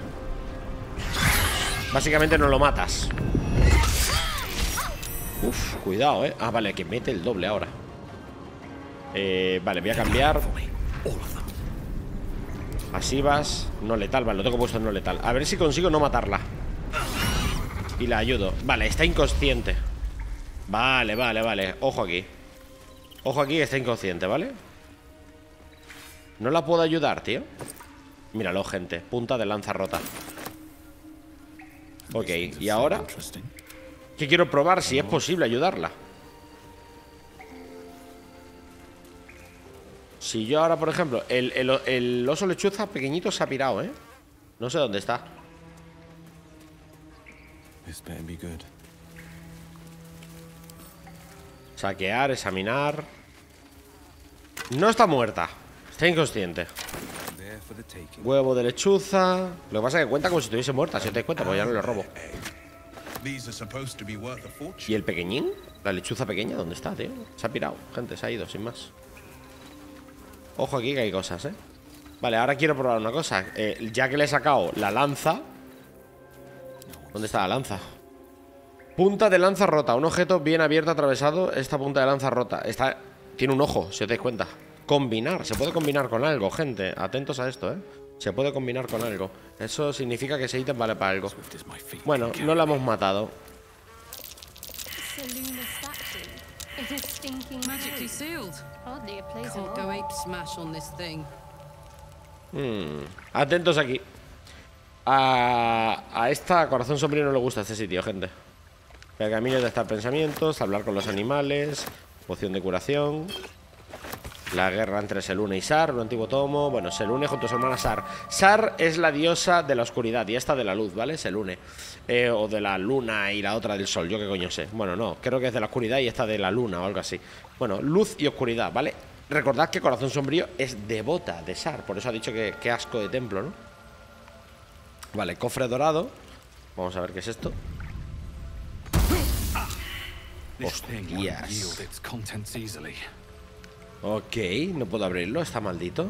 Básicamente no lo matas. Uf, cuidado, eh. Ah, vale, que mete el doble ahora. Vale, voy a cambiar. Pasivas, no letal, vale, lo tengo puesto en no letal. A ver si consigo no matarla. Y la ayudo. Vale, está inconsciente. Vale, vale, vale. Ojo aquí. Ojo aquí, está inconsciente, ¿vale? No la puedo ayudar, tío. Míralo, gente. Punta de lanza rota. Ok, y ahora... que quiero probar si es posible ayudarla. Si yo ahora, por ejemplo, el oso lechuza pequeñito se ha pirado, ¿eh? No sé dónde está. Saquear, examinar. No está muerta. Está inconsciente. Huevo de lechuza. Lo que pasa es que cuenta como si estuviese muerta. Si os dais cuenta, pues ya no lo robo. ¿Y el pequeñín? La lechuza pequeña, ¿dónde está, tío? Se ha pirado, gente, se ha ido, sin más. Ojo aquí que hay cosas, ¿eh? Vale, ahora quiero probar una cosa. Ya que le he sacado la lanza. ¿Dónde está la lanza? Punta de lanza rota. Un objeto bien abierto, atravesado. Esta punta de lanza rota está... tiene un ojo, si os dais cuenta. Combinar, se puede combinar con algo, gente. Atentos a esto, ¿eh? Se puede combinar con algo. Eso significa que ese ítem vale para algo. Bueno, no la hemos matado. Atentos aquí. A esta corazón sombrío no le gusta este sitio, gente. Pergaminos de estar pensamientos, hablar con los animales, poción de curación... La guerra entre Selune y Shar, un antiguo tomo. Bueno, Selune junto a su hermana Shar. Shar es la diosa de la oscuridad y esta de la luz, ¿vale? Selune. O de la luna y la otra del sol, yo qué coño sé. Bueno, no, creo que es de la oscuridad y esta de la luna o algo así. Bueno, luz y oscuridad, ¿vale? Recordad que Corazón Sombrío es devota de Shar. Por eso ha dicho que qué asco de templo, ¿no? Vale, cofre dorado. Vamos a ver qué es esto. Hostias. Ok, no puedo abrirlo, está maldito.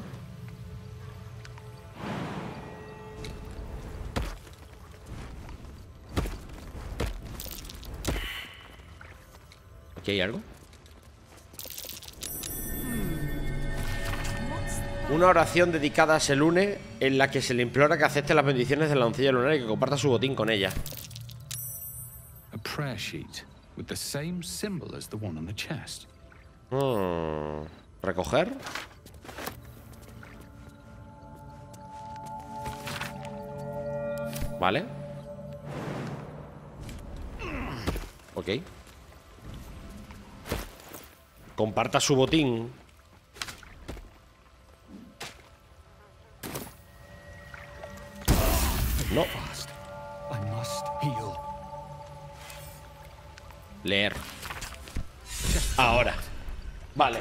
¿Aquí hay algo? Una oración dedicada a Selune en la que se le implora que acepte las bendiciones de la doncella lunar y que comparta su botín con ella. Una sheet with the same symbol as the one on the chest. ¿Recoger? Vale. Ok. Comparta su botín. No. Leer. Ahora. Vale.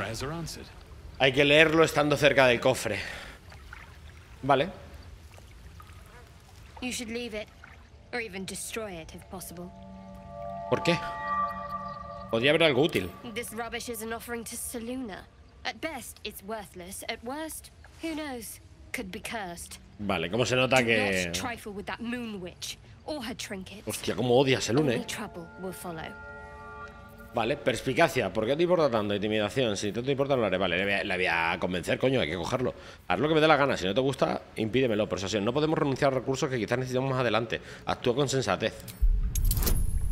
Hay que leerlo estando cerca del cofre. Vale. ¿Por qué? Podría haber algo útil. This rubbish is an offering to Selune. At best, it's worthless. At worst, who knows? Could be cursed. Vale, cómo se nota que... Hostia, cómo odia Selune, ¿eh? Vale, perspicacia. ¿Por qué te importa tanto? Intimidación. Si no te importa, lo haré. Vale, la voy a convencer, coño. Hay que cogerlo. Haz lo que me dé la gana. Si no te gusta, impídemelo. Persuasión. No podemos renunciar a recursos que quizás necesitamos más adelante. Actúa con sensatez.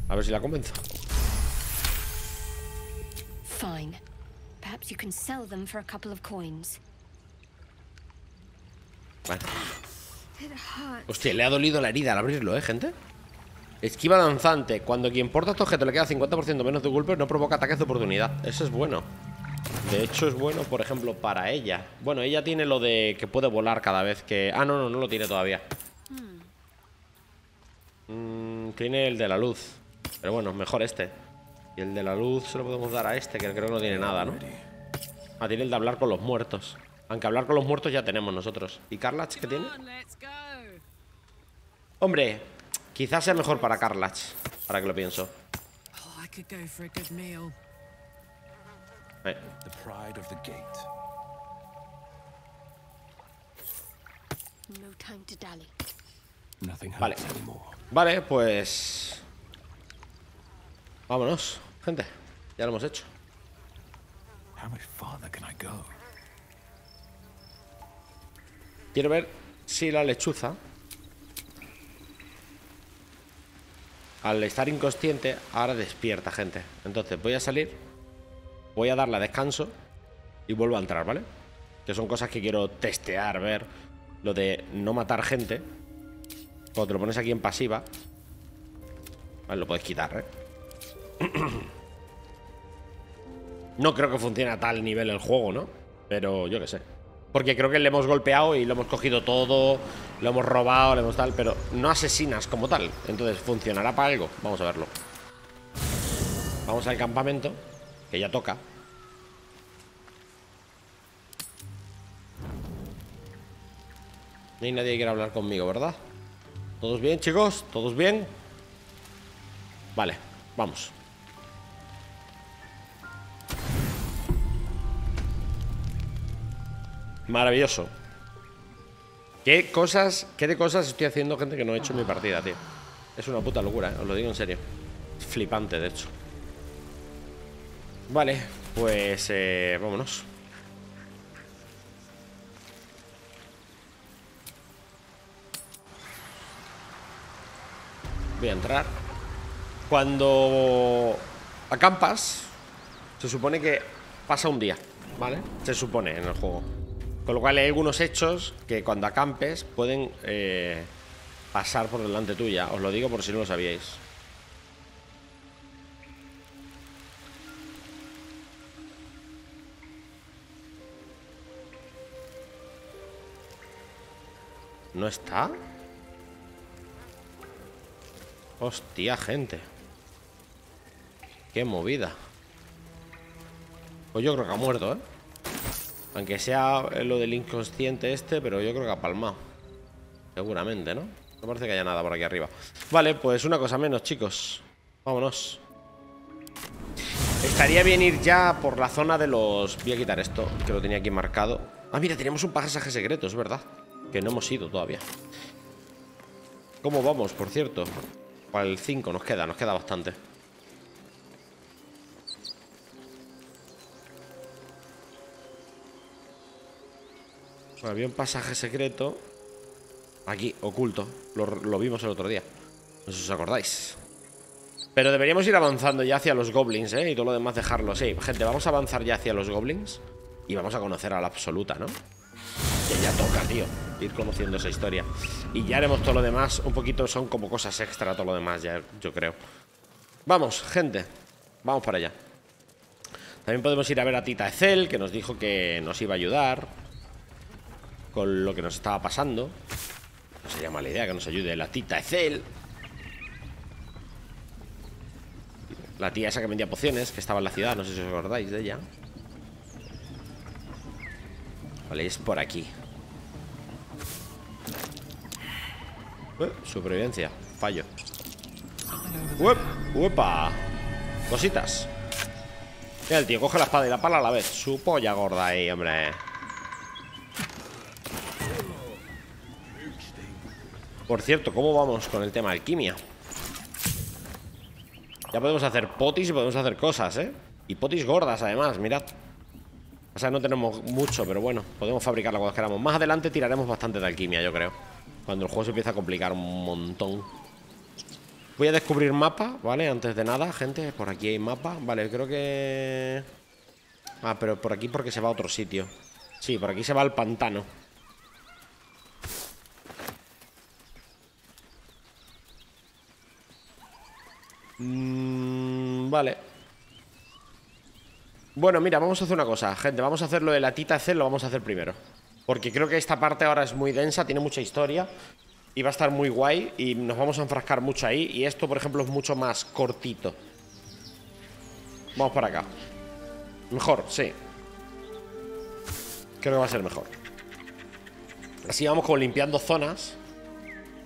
A ver si la convenzo. Fine. Perhaps you can sell them for a couple of coins. Vale. Hostia, le ha dolido la herida al abrirlo, gente. Esquiva danzante. Cuando quien porta este objeto le queda 50% menos de golpes, no provoca ataques de oportunidad. Eso es bueno. De hecho es bueno, por ejemplo, para ella. Bueno, ella tiene lo de que puede volar cada vez que... Ah, no, no, no lo tiene todavía. Tiene el de la luz. Pero bueno, mejor este. Y el de la luz se lo podemos dar a este, que creo que no tiene nada, ¿no? Ah, tiene el de hablar con los muertos. Aunque hablar con los muertos ya tenemos nosotros. ¿Y Karlach qué tiene? Hombre, quizás sea mejor para Karlach. Ahora que lo pienso. Vale. Vale, pues... vámonos, gente. Ya lo hemos hecho. Quiero ver si la lechuza, al estar inconsciente, ahora despierta, gente. Entonces voy a salir, voy a darle descanso y vuelvo a entrar, ¿vale? Que son cosas que quiero testear, ver. Lo de no matar gente. Cuando te lo pones aquí en pasiva, vale, lo puedes quitar, No creo que funcione a tal nivel el juego, ¿no? Pero yo qué sé. Porque creo que le hemos golpeado y lo hemos cogido todo, lo hemos robado, le hemos tal, pero no asesinas como tal. Entonces, ¿funcionará para algo? Vamos a verlo. Vamos al campamento, que ya toca. No hay nadie que quiera hablar conmigo, ¿verdad? ¿Todos bien, chicos? ¿Todos bien? Vale, vamos. Maravilloso. Qué de cosas estoy haciendo, gente, que no he hecho en mi partida, tío. Es una puta locura, os lo digo en serio. Es flipante, de hecho. Vale, pues vámonos. Voy a entrar. Cuando acampas, se supone que pasa un día, ¿vale? Se supone en el juego. Con lo cual hay algunos hechos que cuando acampes pueden pasar por delante tuya. Os lo digo por si no lo sabíais. ¿No está? Hostia, gente. Qué movida. Pues yo creo que ha muerto, ¿eh? Aunque sea lo del inconsciente este, pero yo creo que ha palmado. Seguramente, ¿no? No parece que haya nada por aquí arriba. Vale, pues una cosa menos, chicos. Vámonos. Estaría bien ir ya por la zona de los... Voy a quitar esto, que lo tenía aquí marcado. Ah, mira, teníamos un pasaje secreto, es verdad. Que no hemos ido todavía. ¿Cómo vamos, por cierto? Para el 5 nos queda bastante. Había un pasaje secreto aquí, oculto. Lo vimos el otro día. No sé si os acordáis. Pero deberíamos ir avanzando ya hacia los goblins, ¿eh? Y todo lo demás dejarlo. Sí, gente, vamos a avanzar ya hacia los goblins. Y vamos a conocer a la absoluta, ¿no? Que ya toca, tío, ir conociendo esa historia. Y ya haremos todo lo demás. Un poquito son como cosas extra todo lo demás ya, yo creo. Vamos, gente. Vamos para allá. También podemos ir a ver a Tita Ecel, que nos dijo que nos iba a ayudar con lo que nos estaba pasando. No sería mala idea que nos ayude la Tita Ecel. La tía esa que vendía pociones, que estaba en la ciudad, no sé si os acordáis de ella. Vale, es por aquí. Supervivencia, fallo. ¡Uepa! Cositas. Mira, el tío coge la espada y la pala a la vez. Su polla gorda ahí, hombre. Por cierto, ¿cómo vamos con el tema alquimia? Ya podemos hacer potis y podemos hacer cosas, ¿eh? Y potis gordas, además, mirad. O sea, no tenemos mucho, pero bueno, podemos fabricarla cuando queramos. Más adelante tiraremos bastante de alquimia, yo creo, cuando el juego se empieza a complicar un montón. Voy a descubrir mapa, ¿vale? Antes de nada, gente, por aquí hay mapa. Vale, creo que... Ah, pero por aquí porque se va a otro sitio. Sí, por aquí se va al pantano. Vale. Bueno, mira, vamos a hacer una cosa, gente. Vamos a hacer lo de la tita C, lo vamos a hacer primero, porque creo que esta parte ahora es muy densa, tiene mucha historia y va a estar muy guay y nos vamos a enfrascar mucho ahí. Y esto, por ejemplo, es mucho más cortito. Vamos para acá. Mejor, sí. Creo que va a ser mejor. Así vamos como limpiando zonas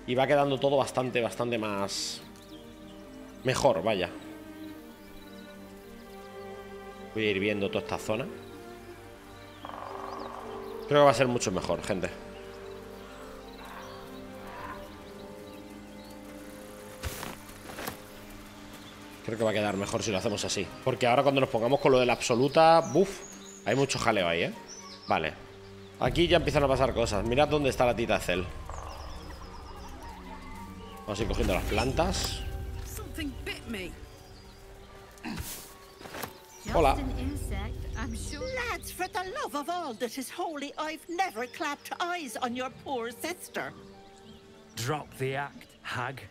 y va quedando todo bastante, bastante más... mejor, vaya. Voy a ir viendo toda esta zona. Creo que va a ser mucho mejor, gente. Creo que va a quedar mejor si lo hacemos así, porque ahora cuando nos pongamos con lo de la absoluta, buf, hay mucho jaleo ahí, ¿eh? Vale. Aquí ya empiezan a pasar cosas. Mirad dónde está la tita Cel. Vamos a ir cogiendo las plantas. Hola. Lads, for the love of all that is holy, I've never clapped eyes on your poor sister. Drop the act, hag.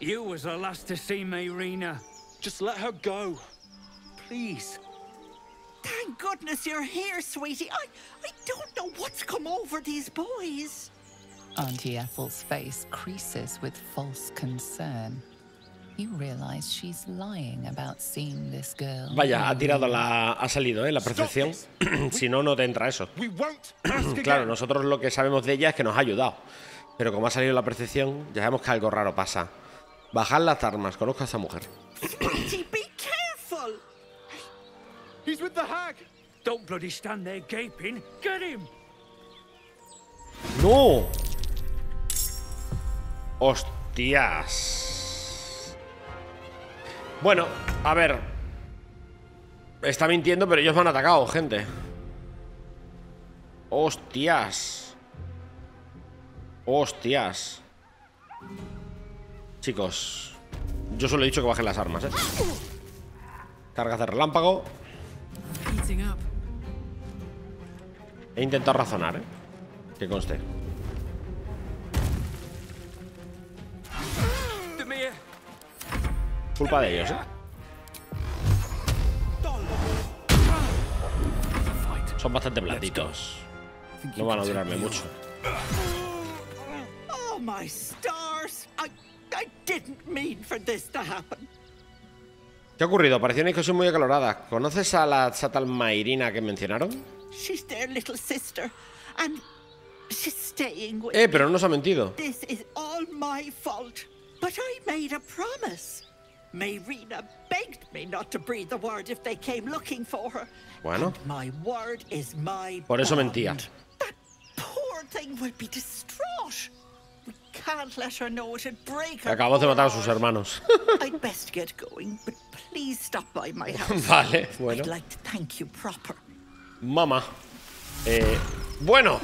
You was the last to see Mayrina. Just let her go, please. Thank goodness you're here, sweetie. I don't know what's come over these boys. Auntie Ethel's face creases with false concern. You realize she's lying about seeing this girl. Vaya, ha tirado la... ha salido, ¿eh? La percepción. Si no, no te entra eso. Claro, nosotros lo que sabemos de ella es que nos ha ayudado, pero como ha salido la percepción, ya sabemos que algo raro pasa. Bajad las armas, conozca a esa mujer. Be careful. He's with the hag. Don't bloody stand there gaping. Get him. No. Hostias. Bueno, a ver. Está mintiendo, pero ellos me han atacado, gente. Hostias. Hostias. Chicos, yo solo he dicho que bajen las armas, ¿eh? Cargas de relámpago. He intentado razonar, ¿eh? Que conste. Culpa de ellos, ¿eh? Son bastante blanditos. No van a durarme mucho. Oh my stars. I didn't mean for this to happen. ¿Qué ha ocurrido? Parecían que son muy acaloradas. ¿Conoces a la tal Mayrina que mencionaron? She's their little sister and she's staying with. Pero no nos ha mentido. This is all my fault, but I made a promise. Mayrina begged me not to breathe the word if they came looking for her. Bueno. My word is my bond. Por eso mentía. That poor thing will be distraught. We can't let her know it would break her. Acabó de matar a sus hermanos. I'd best get going, but please stop by my house. Vale, bueno. I'd like to thank you proper. Mamá. Bueno.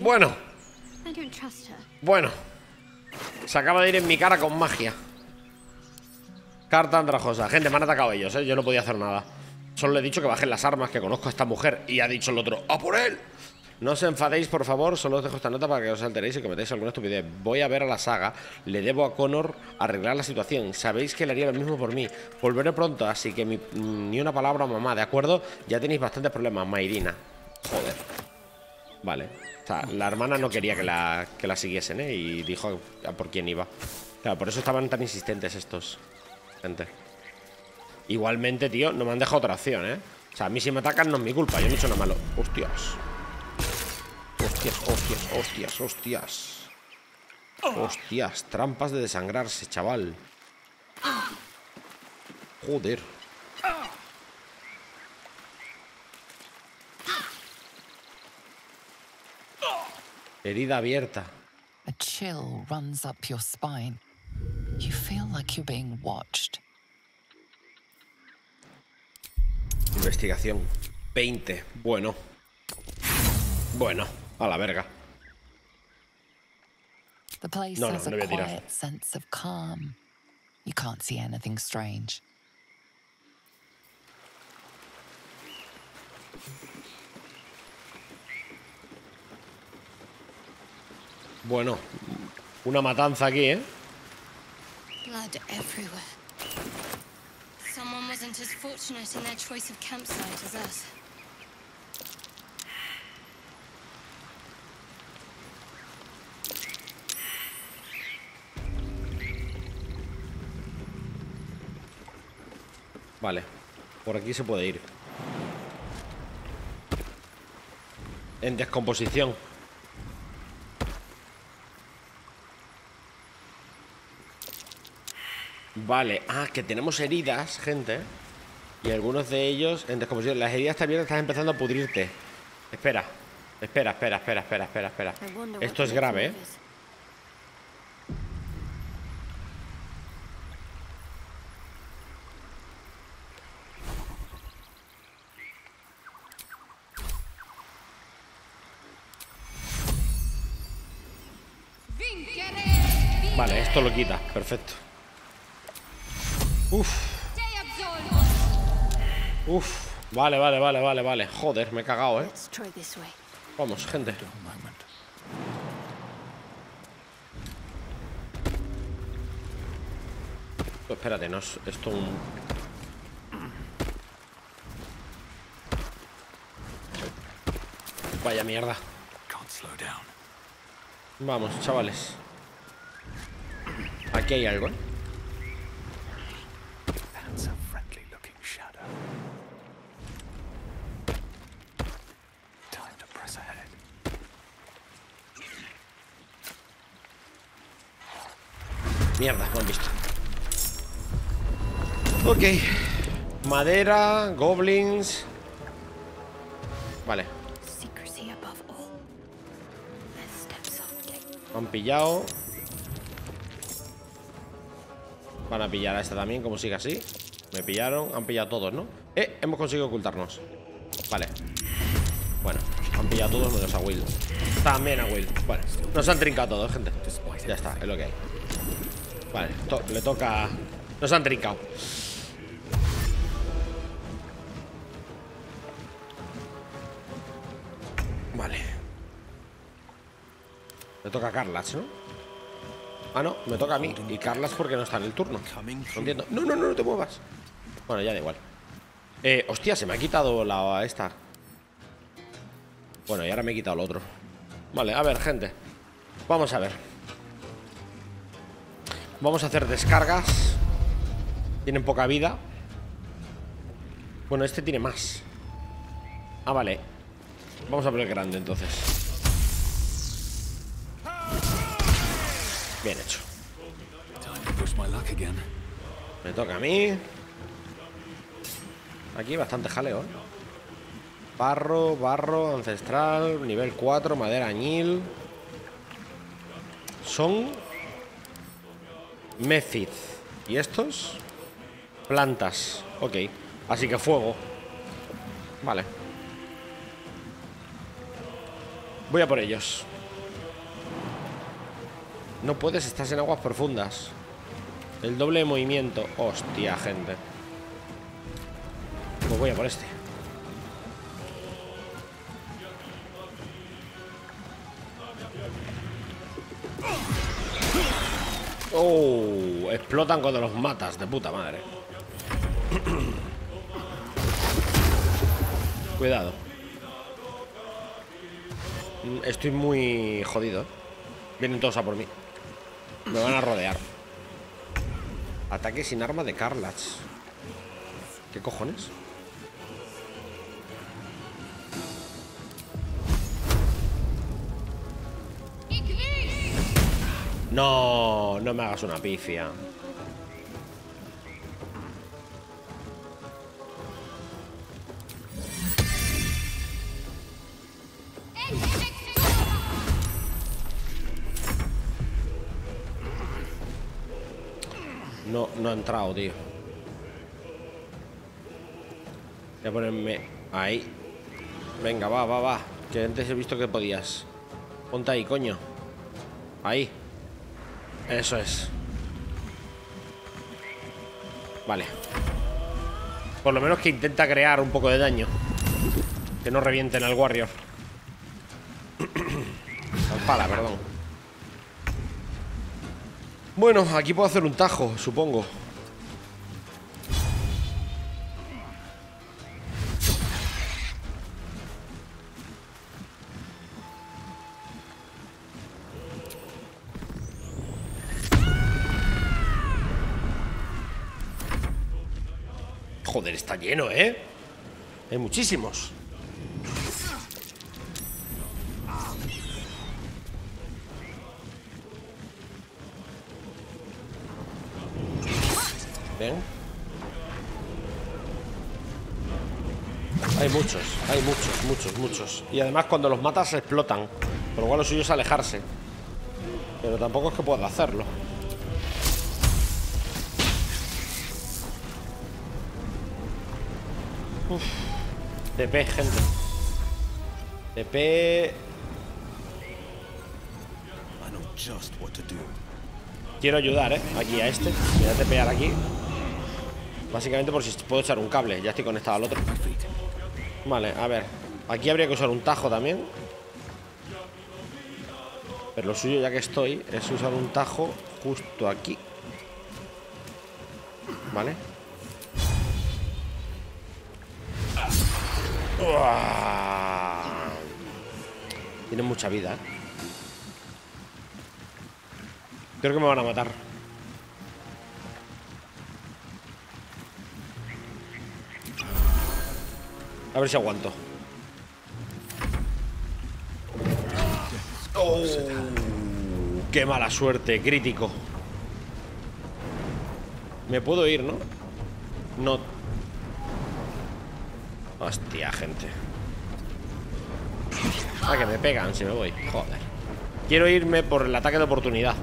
Bueno. I don't trust her. Bueno. Se acaba de ir en mi cara con magia. Carta andrajosa. Gente, me han atacado ellos, ¿eh? Yo no podía hacer nada. Solo le he dicho que bajen las armas, que conozco a esta mujer. Y ha dicho el otro, ¡a por él! No os enfadéis, por favor. Solo os dejo esta nota para que os alteréis y cometáis alguna estupidez. Voy a ver a la saga. Le debo a Connor arreglar la situación. Sabéis que le haría lo mismo por mí. Volveré pronto, así que ni una palabra, mamá, ¿de acuerdo? Ya tenéis bastantes problemas, Mayrina. Joder. Vale. O sea, la hermana no quería que la siguiesen, ¿eh? Y dijo a por quién iba. Claro, por eso estaban tan insistentes estos. Gente. Igualmente, tío, no me han dejado otra opción, ¿eh? O sea, a mí si me atacan no es mi culpa. Yo no he hecho nada malo. Hostias. Hostias, hostias, hostias, hostias. Hostias, trampas de desangrarse, chaval. Joder. Herida abierta. A chill runs up your spine. You feel like you're being watched. Investigación 20. Bueno. Bueno, a la verga. The place has a quiet sense of calm. You can't see anything strange. Bueno, una matanza aquí, ¿eh? Blood everywhere. Someone wasn't as fortunate in their choice of campsite as us. Vale, por aquí se puede ir. En descomposición. Vale, ah, que tenemos heridas, gente. Y algunos de ellos en descomposición. Las heridas también estás empezando a pudrirte. Espera, espera, espera, espera, espera, espera, espera. Esto es grave, ¿eh? Vale, esto lo quita, perfecto. Uf. Uf. Vale, vale, vale, vale, vale. Joder, me he cagado, ¿eh? Vamos, gente. Pues espérate, no es esto un... Vaya mierda. Vamos, chavales. Aquí hay algo, ¿eh? Mierda, lo han visto. Ok. Madera, goblins. Vale. Han pillado. Van a pillar a esta también, como sigue así. Me pillaron, han pillado todos, ¿no? Hemos conseguido ocultarnos. Vale. Bueno, han pillado todos menos a Will. También a Will. Vale, nos han trincado todos, gente. Ya está, es lo que hay. Vale, le toca... Nos han trincado. Vale. Le toca a Karlach, ¿no? Ah, no, me toca a mí. Y Karlach porque no está en el turno. No entiendo. No, no, no, no te muevas. Bueno, ya da igual. Hostia, se me ha quitado la... esta. Bueno, y ahora me he quitado el otro. Vale, a ver, gente. Vamos a ver. Vamos a hacer descargas. Tienen poca vida. Bueno, este tiene más. Ah, vale. Vamos a por el grande, entonces. Bien hecho. Me toca a mí. Aquí bastante jaleo, ¿eh? Barro, barro, ancestral. Nivel 4, madera añil. Son... Mephith. ¿Y estos? Plantas. Ok. Así que fuego. Vale. Voy a por ellos. No puedes, estás en aguas profundas. El doble de movimiento. Hostia, gente. Pues voy a por este. Oh, explotan cuando los matas, de puta madre. Cuidado. Estoy muy jodido, ¿eh? Vienen todos a por mí. Me van a rodear. Ataque sin arma de Karlach. ¿Qué cojones? No, no me hagas una pifia. No, no ha entrado, tío. Voy a ponerme ahí. Venga, va, va, va. Que antes he visto que podías. Ponte ahí, coño. Ahí. Eso es. Vale. Por lo menos que intenta crear un poco de daño. Que no revienten al warrior. Al pala, perdón. Bueno, aquí puedo hacer un tajo, supongo. Joder, está lleno, ¿eh? Hay muchísimos. Bien. Hay muchos, muchos. Y además cuando los matas se explotan. Por lo cual lo suyo es alejarse. Pero tampoco es que pueda hacerlo. Uf, TP, gente. TP. Quiero ayudar, aquí a este. Voy a tepear aquí. Básicamente por si puedo echar un cable. Ya estoy conectado al otro. Vale, a ver. Aquí habría que usar un tajo también. Pero lo suyo, ya que estoy, es usar un tajo justo aquí. Vale. Uah. Tiene mucha vida, Creo que me van a matar. A ver si aguanto. Oh, qué mala suerte, crítico. Me puedo ir, ¿no? No. Hostia, gente. Ah, que me pegan si me voy. Joder. Quiero irme por el ataque de oportunidad.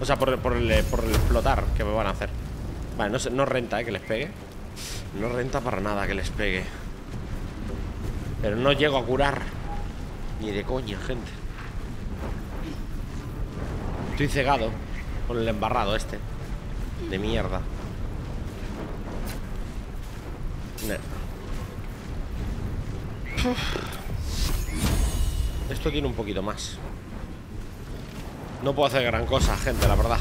O sea, por el explotar que me van a hacer. Vale, no renta, que les pegue. No renta para nada que les pegue. Pero no llego a curar. Ni de coña, gente. Estoy cegado con el embarrado este. De mierda. Esto tiene un poquito más. No puedo hacer gran cosa, gente, la verdad.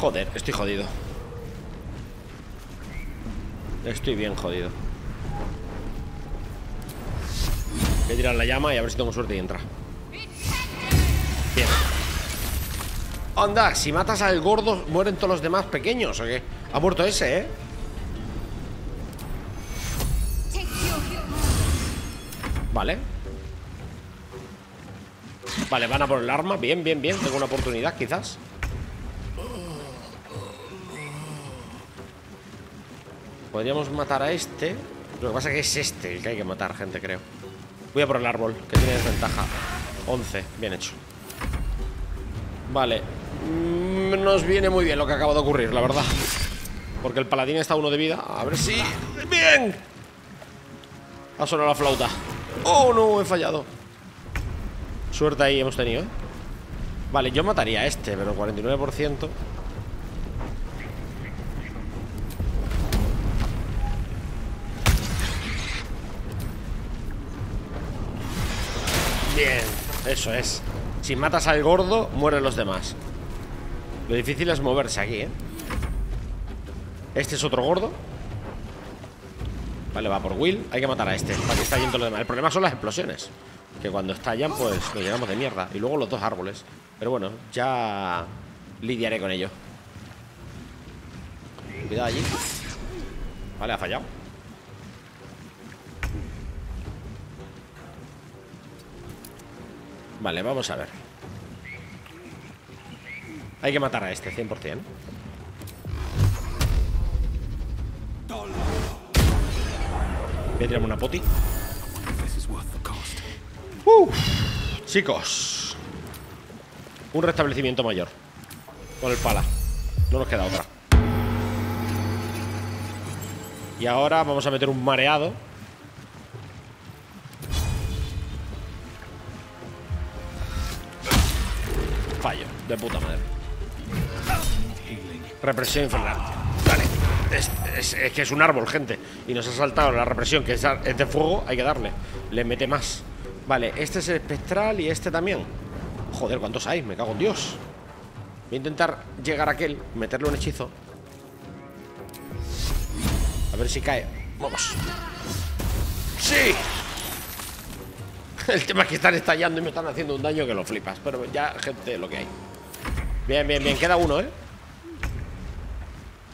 Joder, estoy jodido. Estoy bien jodido. Voy a tirar la llama y a ver si tengo suerte y entra. Bien. Anda, si matas al gordo, ¿mueren todos los demás pequeños o qué? Ha muerto ese, ¿eh? Vale. Vale, van a por el arma. Bien, bien, bien. Tengo una oportunidad, quizás. Podríamos matar a este. Lo que pasa es que es este el que hay que matar, gente, creo. Voy a por el árbol, que tiene desventaja. 11, bien hecho. Vale. Nos viene muy bien lo que acaba de ocurrir, la verdad. Porque el paladín está a 1 de vida. A ver si... ¡Bien! Ha sonado la flauta. ¡Oh, no! He fallado. Suerte ahí hemos tenido, ¿eh? Vale, yo mataría a este, pero 49%. Bien, eso es. Si matas al gordo, mueren los demás. Lo difícil es moverse aquí, ¿eh? Este es otro gordo. Vale, va por Will. Hay que matar a este para que estallen todo lo demás. El problema son las explosiones, que cuando estallan pues nos llenamos de mierda. Y luego los dos árboles. Pero bueno, ya lidiaré con ello. Cuidado allí. Vale, ha fallado. Vale, vamos a ver. Hay que matar a este 100%. Voy a tirarme una poti. Chicos, un restablecimiento mayor con el pala. No nos queda otra. Y ahora vamos a meter un mareado. Fallo, de puta madre. Represión infernal. Vale, es que es un árbol, gente. Y nos ha saltado la represión, que es de fuego. Hay que darle, le mete más. Vale, este es el espectral y este también. Joder, ¿cuántos hay? Me cago en Dios. Voy a intentar llegar a aquel, meterle un hechizo, a ver si cae. Vamos. ¡Sí! El tema es que están estallando y me están haciendo un daño que lo flipas. Pero ya, gente, lo que hay. Bien, bien, bien, queda uno, ¿eh?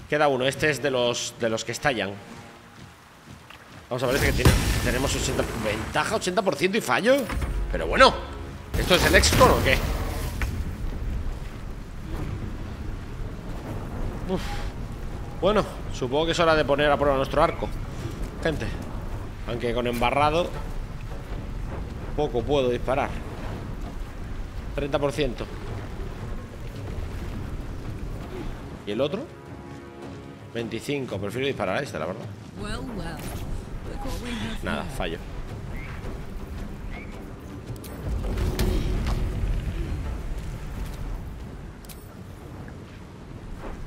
Queda uno, este es de los que estallan. Vamos a ver, este que tiene. Tenemos 80, ventaja 80% y fallo. Pero bueno, ¿esto es el Excon o qué? Uf. Bueno, supongo que es hora de poner a prueba nuestro arco, gente. Aunque con embarrado poco puedo disparar. 30%. ¿Y el otro? 25, prefiero disparar a este, la verdad. Nada, fallo.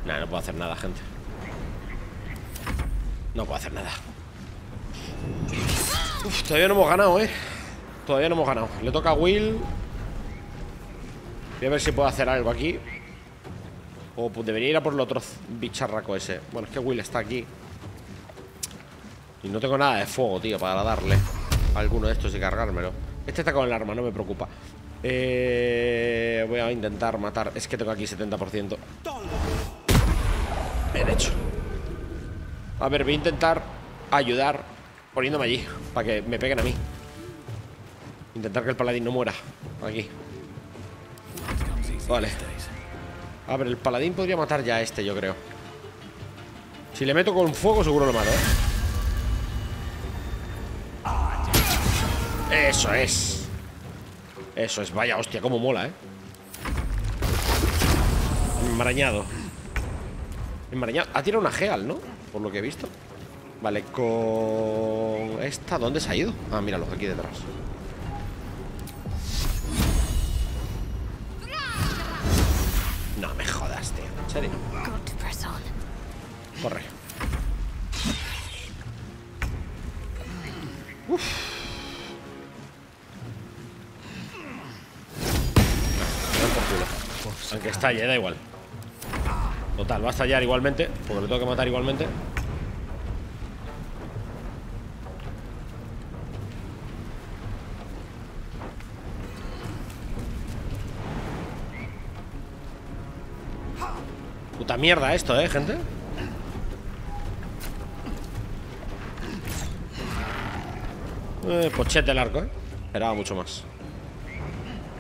Nada, no puedo hacer nada, gente. No puedo hacer nada. Uf, todavía no hemos ganado, ¿eh? Todavía no hemos ganado. Le toca a Will. Voy a ver si puedo hacer algo aquí. O pues debería ir a por el otro bicharraco ese. Bueno, es que Will está aquí y no tengo nada de fuego, tío, para darle a alguno de estos y cargármelo. Este está con el arma, no me preocupa. Voy a intentar matar. Es que tengo aquí 70%. Bien hecho. A ver, voy a intentar ayudar poniéndome allí, para que me peguen a mí. Intentar que el paladín no muera. Aquí. Vale. A ver, el paladín podría matar ya a este, yo creo. Si le meto con fuego seguro lo mato, ¿eh? Eso es. Eso es, vaya hostia, cómo mola, ¿eh? Enmarañado. Enmarañado. Ha tirado una Geal, ¿no? Por lo que he visto. Vale, con esta, ¿dónde se ha ido? Ah, míralo, aquí detrás. No me jodas, tío, en serio. Corre. Uff. Aunque estalle, da igual. Total, va a estallar igualmente, porque lo tengo que matar igualmente. Puta mierda esto, gente. Pochete el arco, Esperaba mucho más.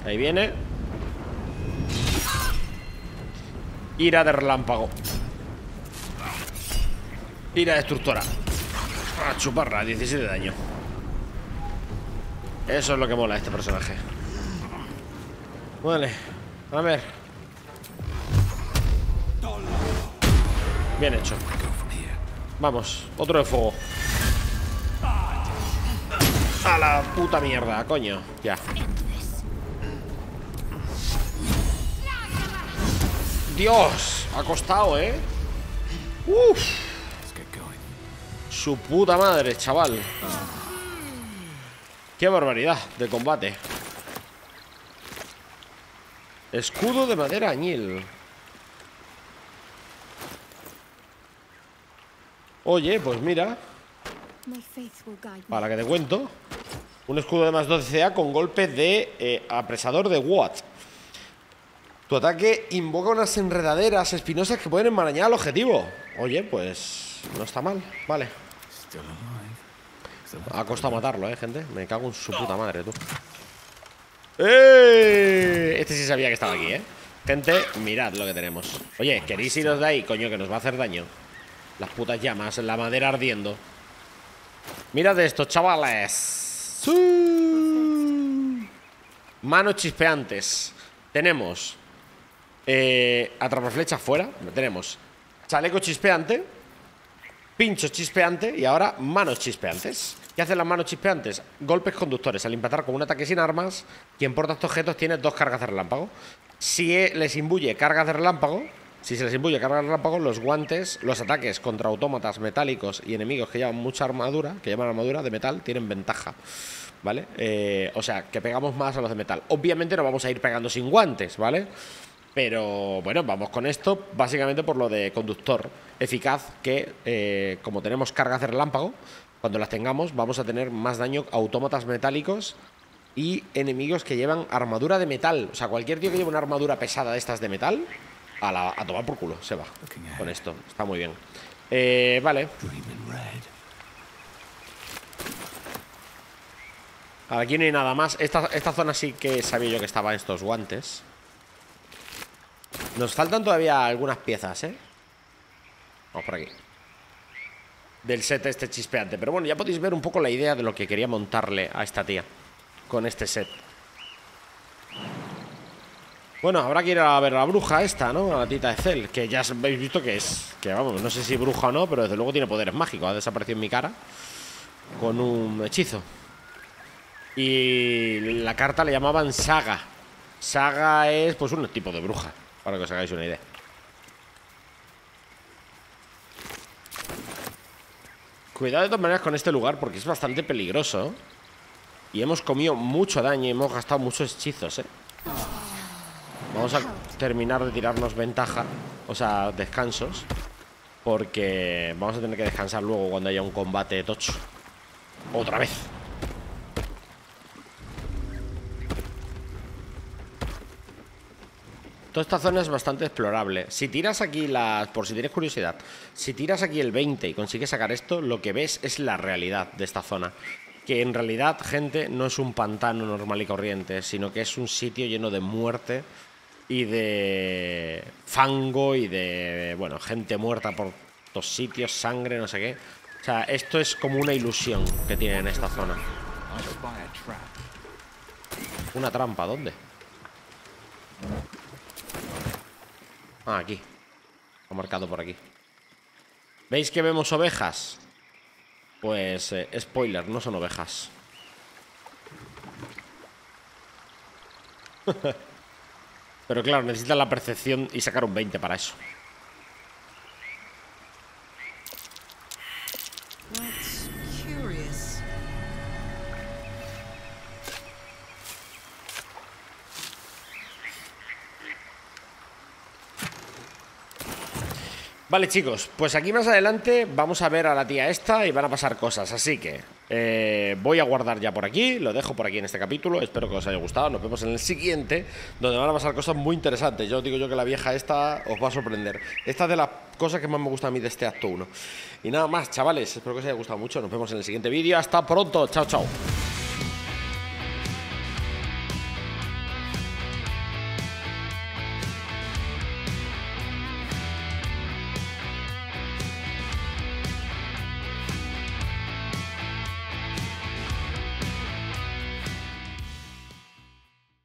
Ahí viene. Ira de relámpago. Ira destructora. A chuparla, 17 de daño. Eso es lo que mola a este personaje. Vale, a ver. Bien hecho. Vamos, otro de fuego. A la puta mierda, coño. Ya. Dios, ha costado, Uf. Su puta madre, chaval. Qué barbaridad de combate. Escudo de madera añil. Oye, pues mira, Para que te cuento, un escudo de más 12 CA con golpe de apresador de Watt. Tu ataque invoca unas enredaderas espinosas que pueden enmarañar al objetivo. Oye, pues no está mal, vale. Ha costado matarlo, gente. Me cago en su puta madre, tú. ¡Eh! Este sí sabía que estaba aquí, gente, mirad lo que tenemos. Oye, ¿queréis iros de ahí? Coño, que nos va a hacer daño. Las putas llamas, la madera ardiendo. Mirad esto, chavales. Manos chispeantes. Tenemos atrapaflechas fuera. Tenemos chaleco chispeante, pincho chispeante y ahora manos chispeantes. ¿Qué hacen las manos chispeantes? Golpes conductores. Al impactar con un ataque sin armas, quien porta estos objetos tiene 2 cargas de relámpago. Si les imbuye cargas de relámpago, los guantes, los ataques contra autómatas metálicos y enemigos que llevan mucha armadura, que llevan armadura de metal, tienen ventaja, ¿vale? O sea, que pegamos más a los de metal. Obviamente no vamos a ir pegando sin guantes, ¿vale? Pero, bueno, vamos con esto básicamente por lo de conductor eficaz, que como tenemos cargas de relámpago, cuando las tengamos vamos a tener más daño a autómatas metálicos y enemigos que llevan armadura de metal. O sea, cualquier tío que lleve una armadura pesada de estas de metal, a tomar por culo, se va. Con esto, está muy bien. Vale. Aquí no hay nada más. Esta zona sí que sabía yo que estaban estos guantes. Nos faltan todavía algunas piezas, Vamos por aquí. Del set este chispeante. Pero bueno, ya podéis ver un poco la idea de lo que quería montarle a esta tía con este set. Bueno, habrá que ir a ver a la bruja esta, ¿no? A la tita de Cel, que ya habéis visto que es... Que vamos, no sé si bruja o no, pero desde luego tiene poderes mágicos. Ha desaparecido en mi cara con un hechizo. Y la carta le llamaban Saga. Saga es, pues, un tipo de bruja, para que os hagáis una idea. Cuidado de todas maneras con este lugar, porque es bastante peligroso. Y hemos comido mucho daño y hemos gastado muchos hechizos, Vamos a terminar de tirarnos ventaja, o sea, descansos, porque vamos a tener que descansar luego cuando haya un combate tocho. Otra vez. Toda esta zona es bastante explorable. Si tiras aquí las... Por si tienes curiosidad, si tiras aquí el 20 y consigues sacar esto, lo que ves es la realidad de esta zona. Que en realidad, gente, no es un pantano normal y corriente, sino que es un sitio lleno de muerte y de fango y de, bueno, gente muerta por todos sitios, sangre, no sé qué. O sea, esto es como una ilusión que tiene en esta zona. ¿Una trampa? ¿Dónde? Ah, aquí. Lo he marcado por aquí. ¿Veis que vemos ovejas? Pues, spoiler, no son ovejas. Pero claro, necesitan la percepción y sacar un 20 para eso. Vale, chicos, pues aquí más adelante vamos a ver a la tía esta y van a pasar cosas. Así que voy a guardar ya por aquí. Lo dejo por aquí en este capítulo. Espero que os haya gustado. Nos vemos en el siguiente, donde van a pasar cosas muy interesantes. Yo os digo yo que la vieja esta os va a sorprender. Esta es de las cosas que más me gusta a mí de este acto 1. Y nada más, chavales. Espero que os haya gustado mucho. Nos vemos en el siguiente vídeo. Hasta pronto. Chao, chao.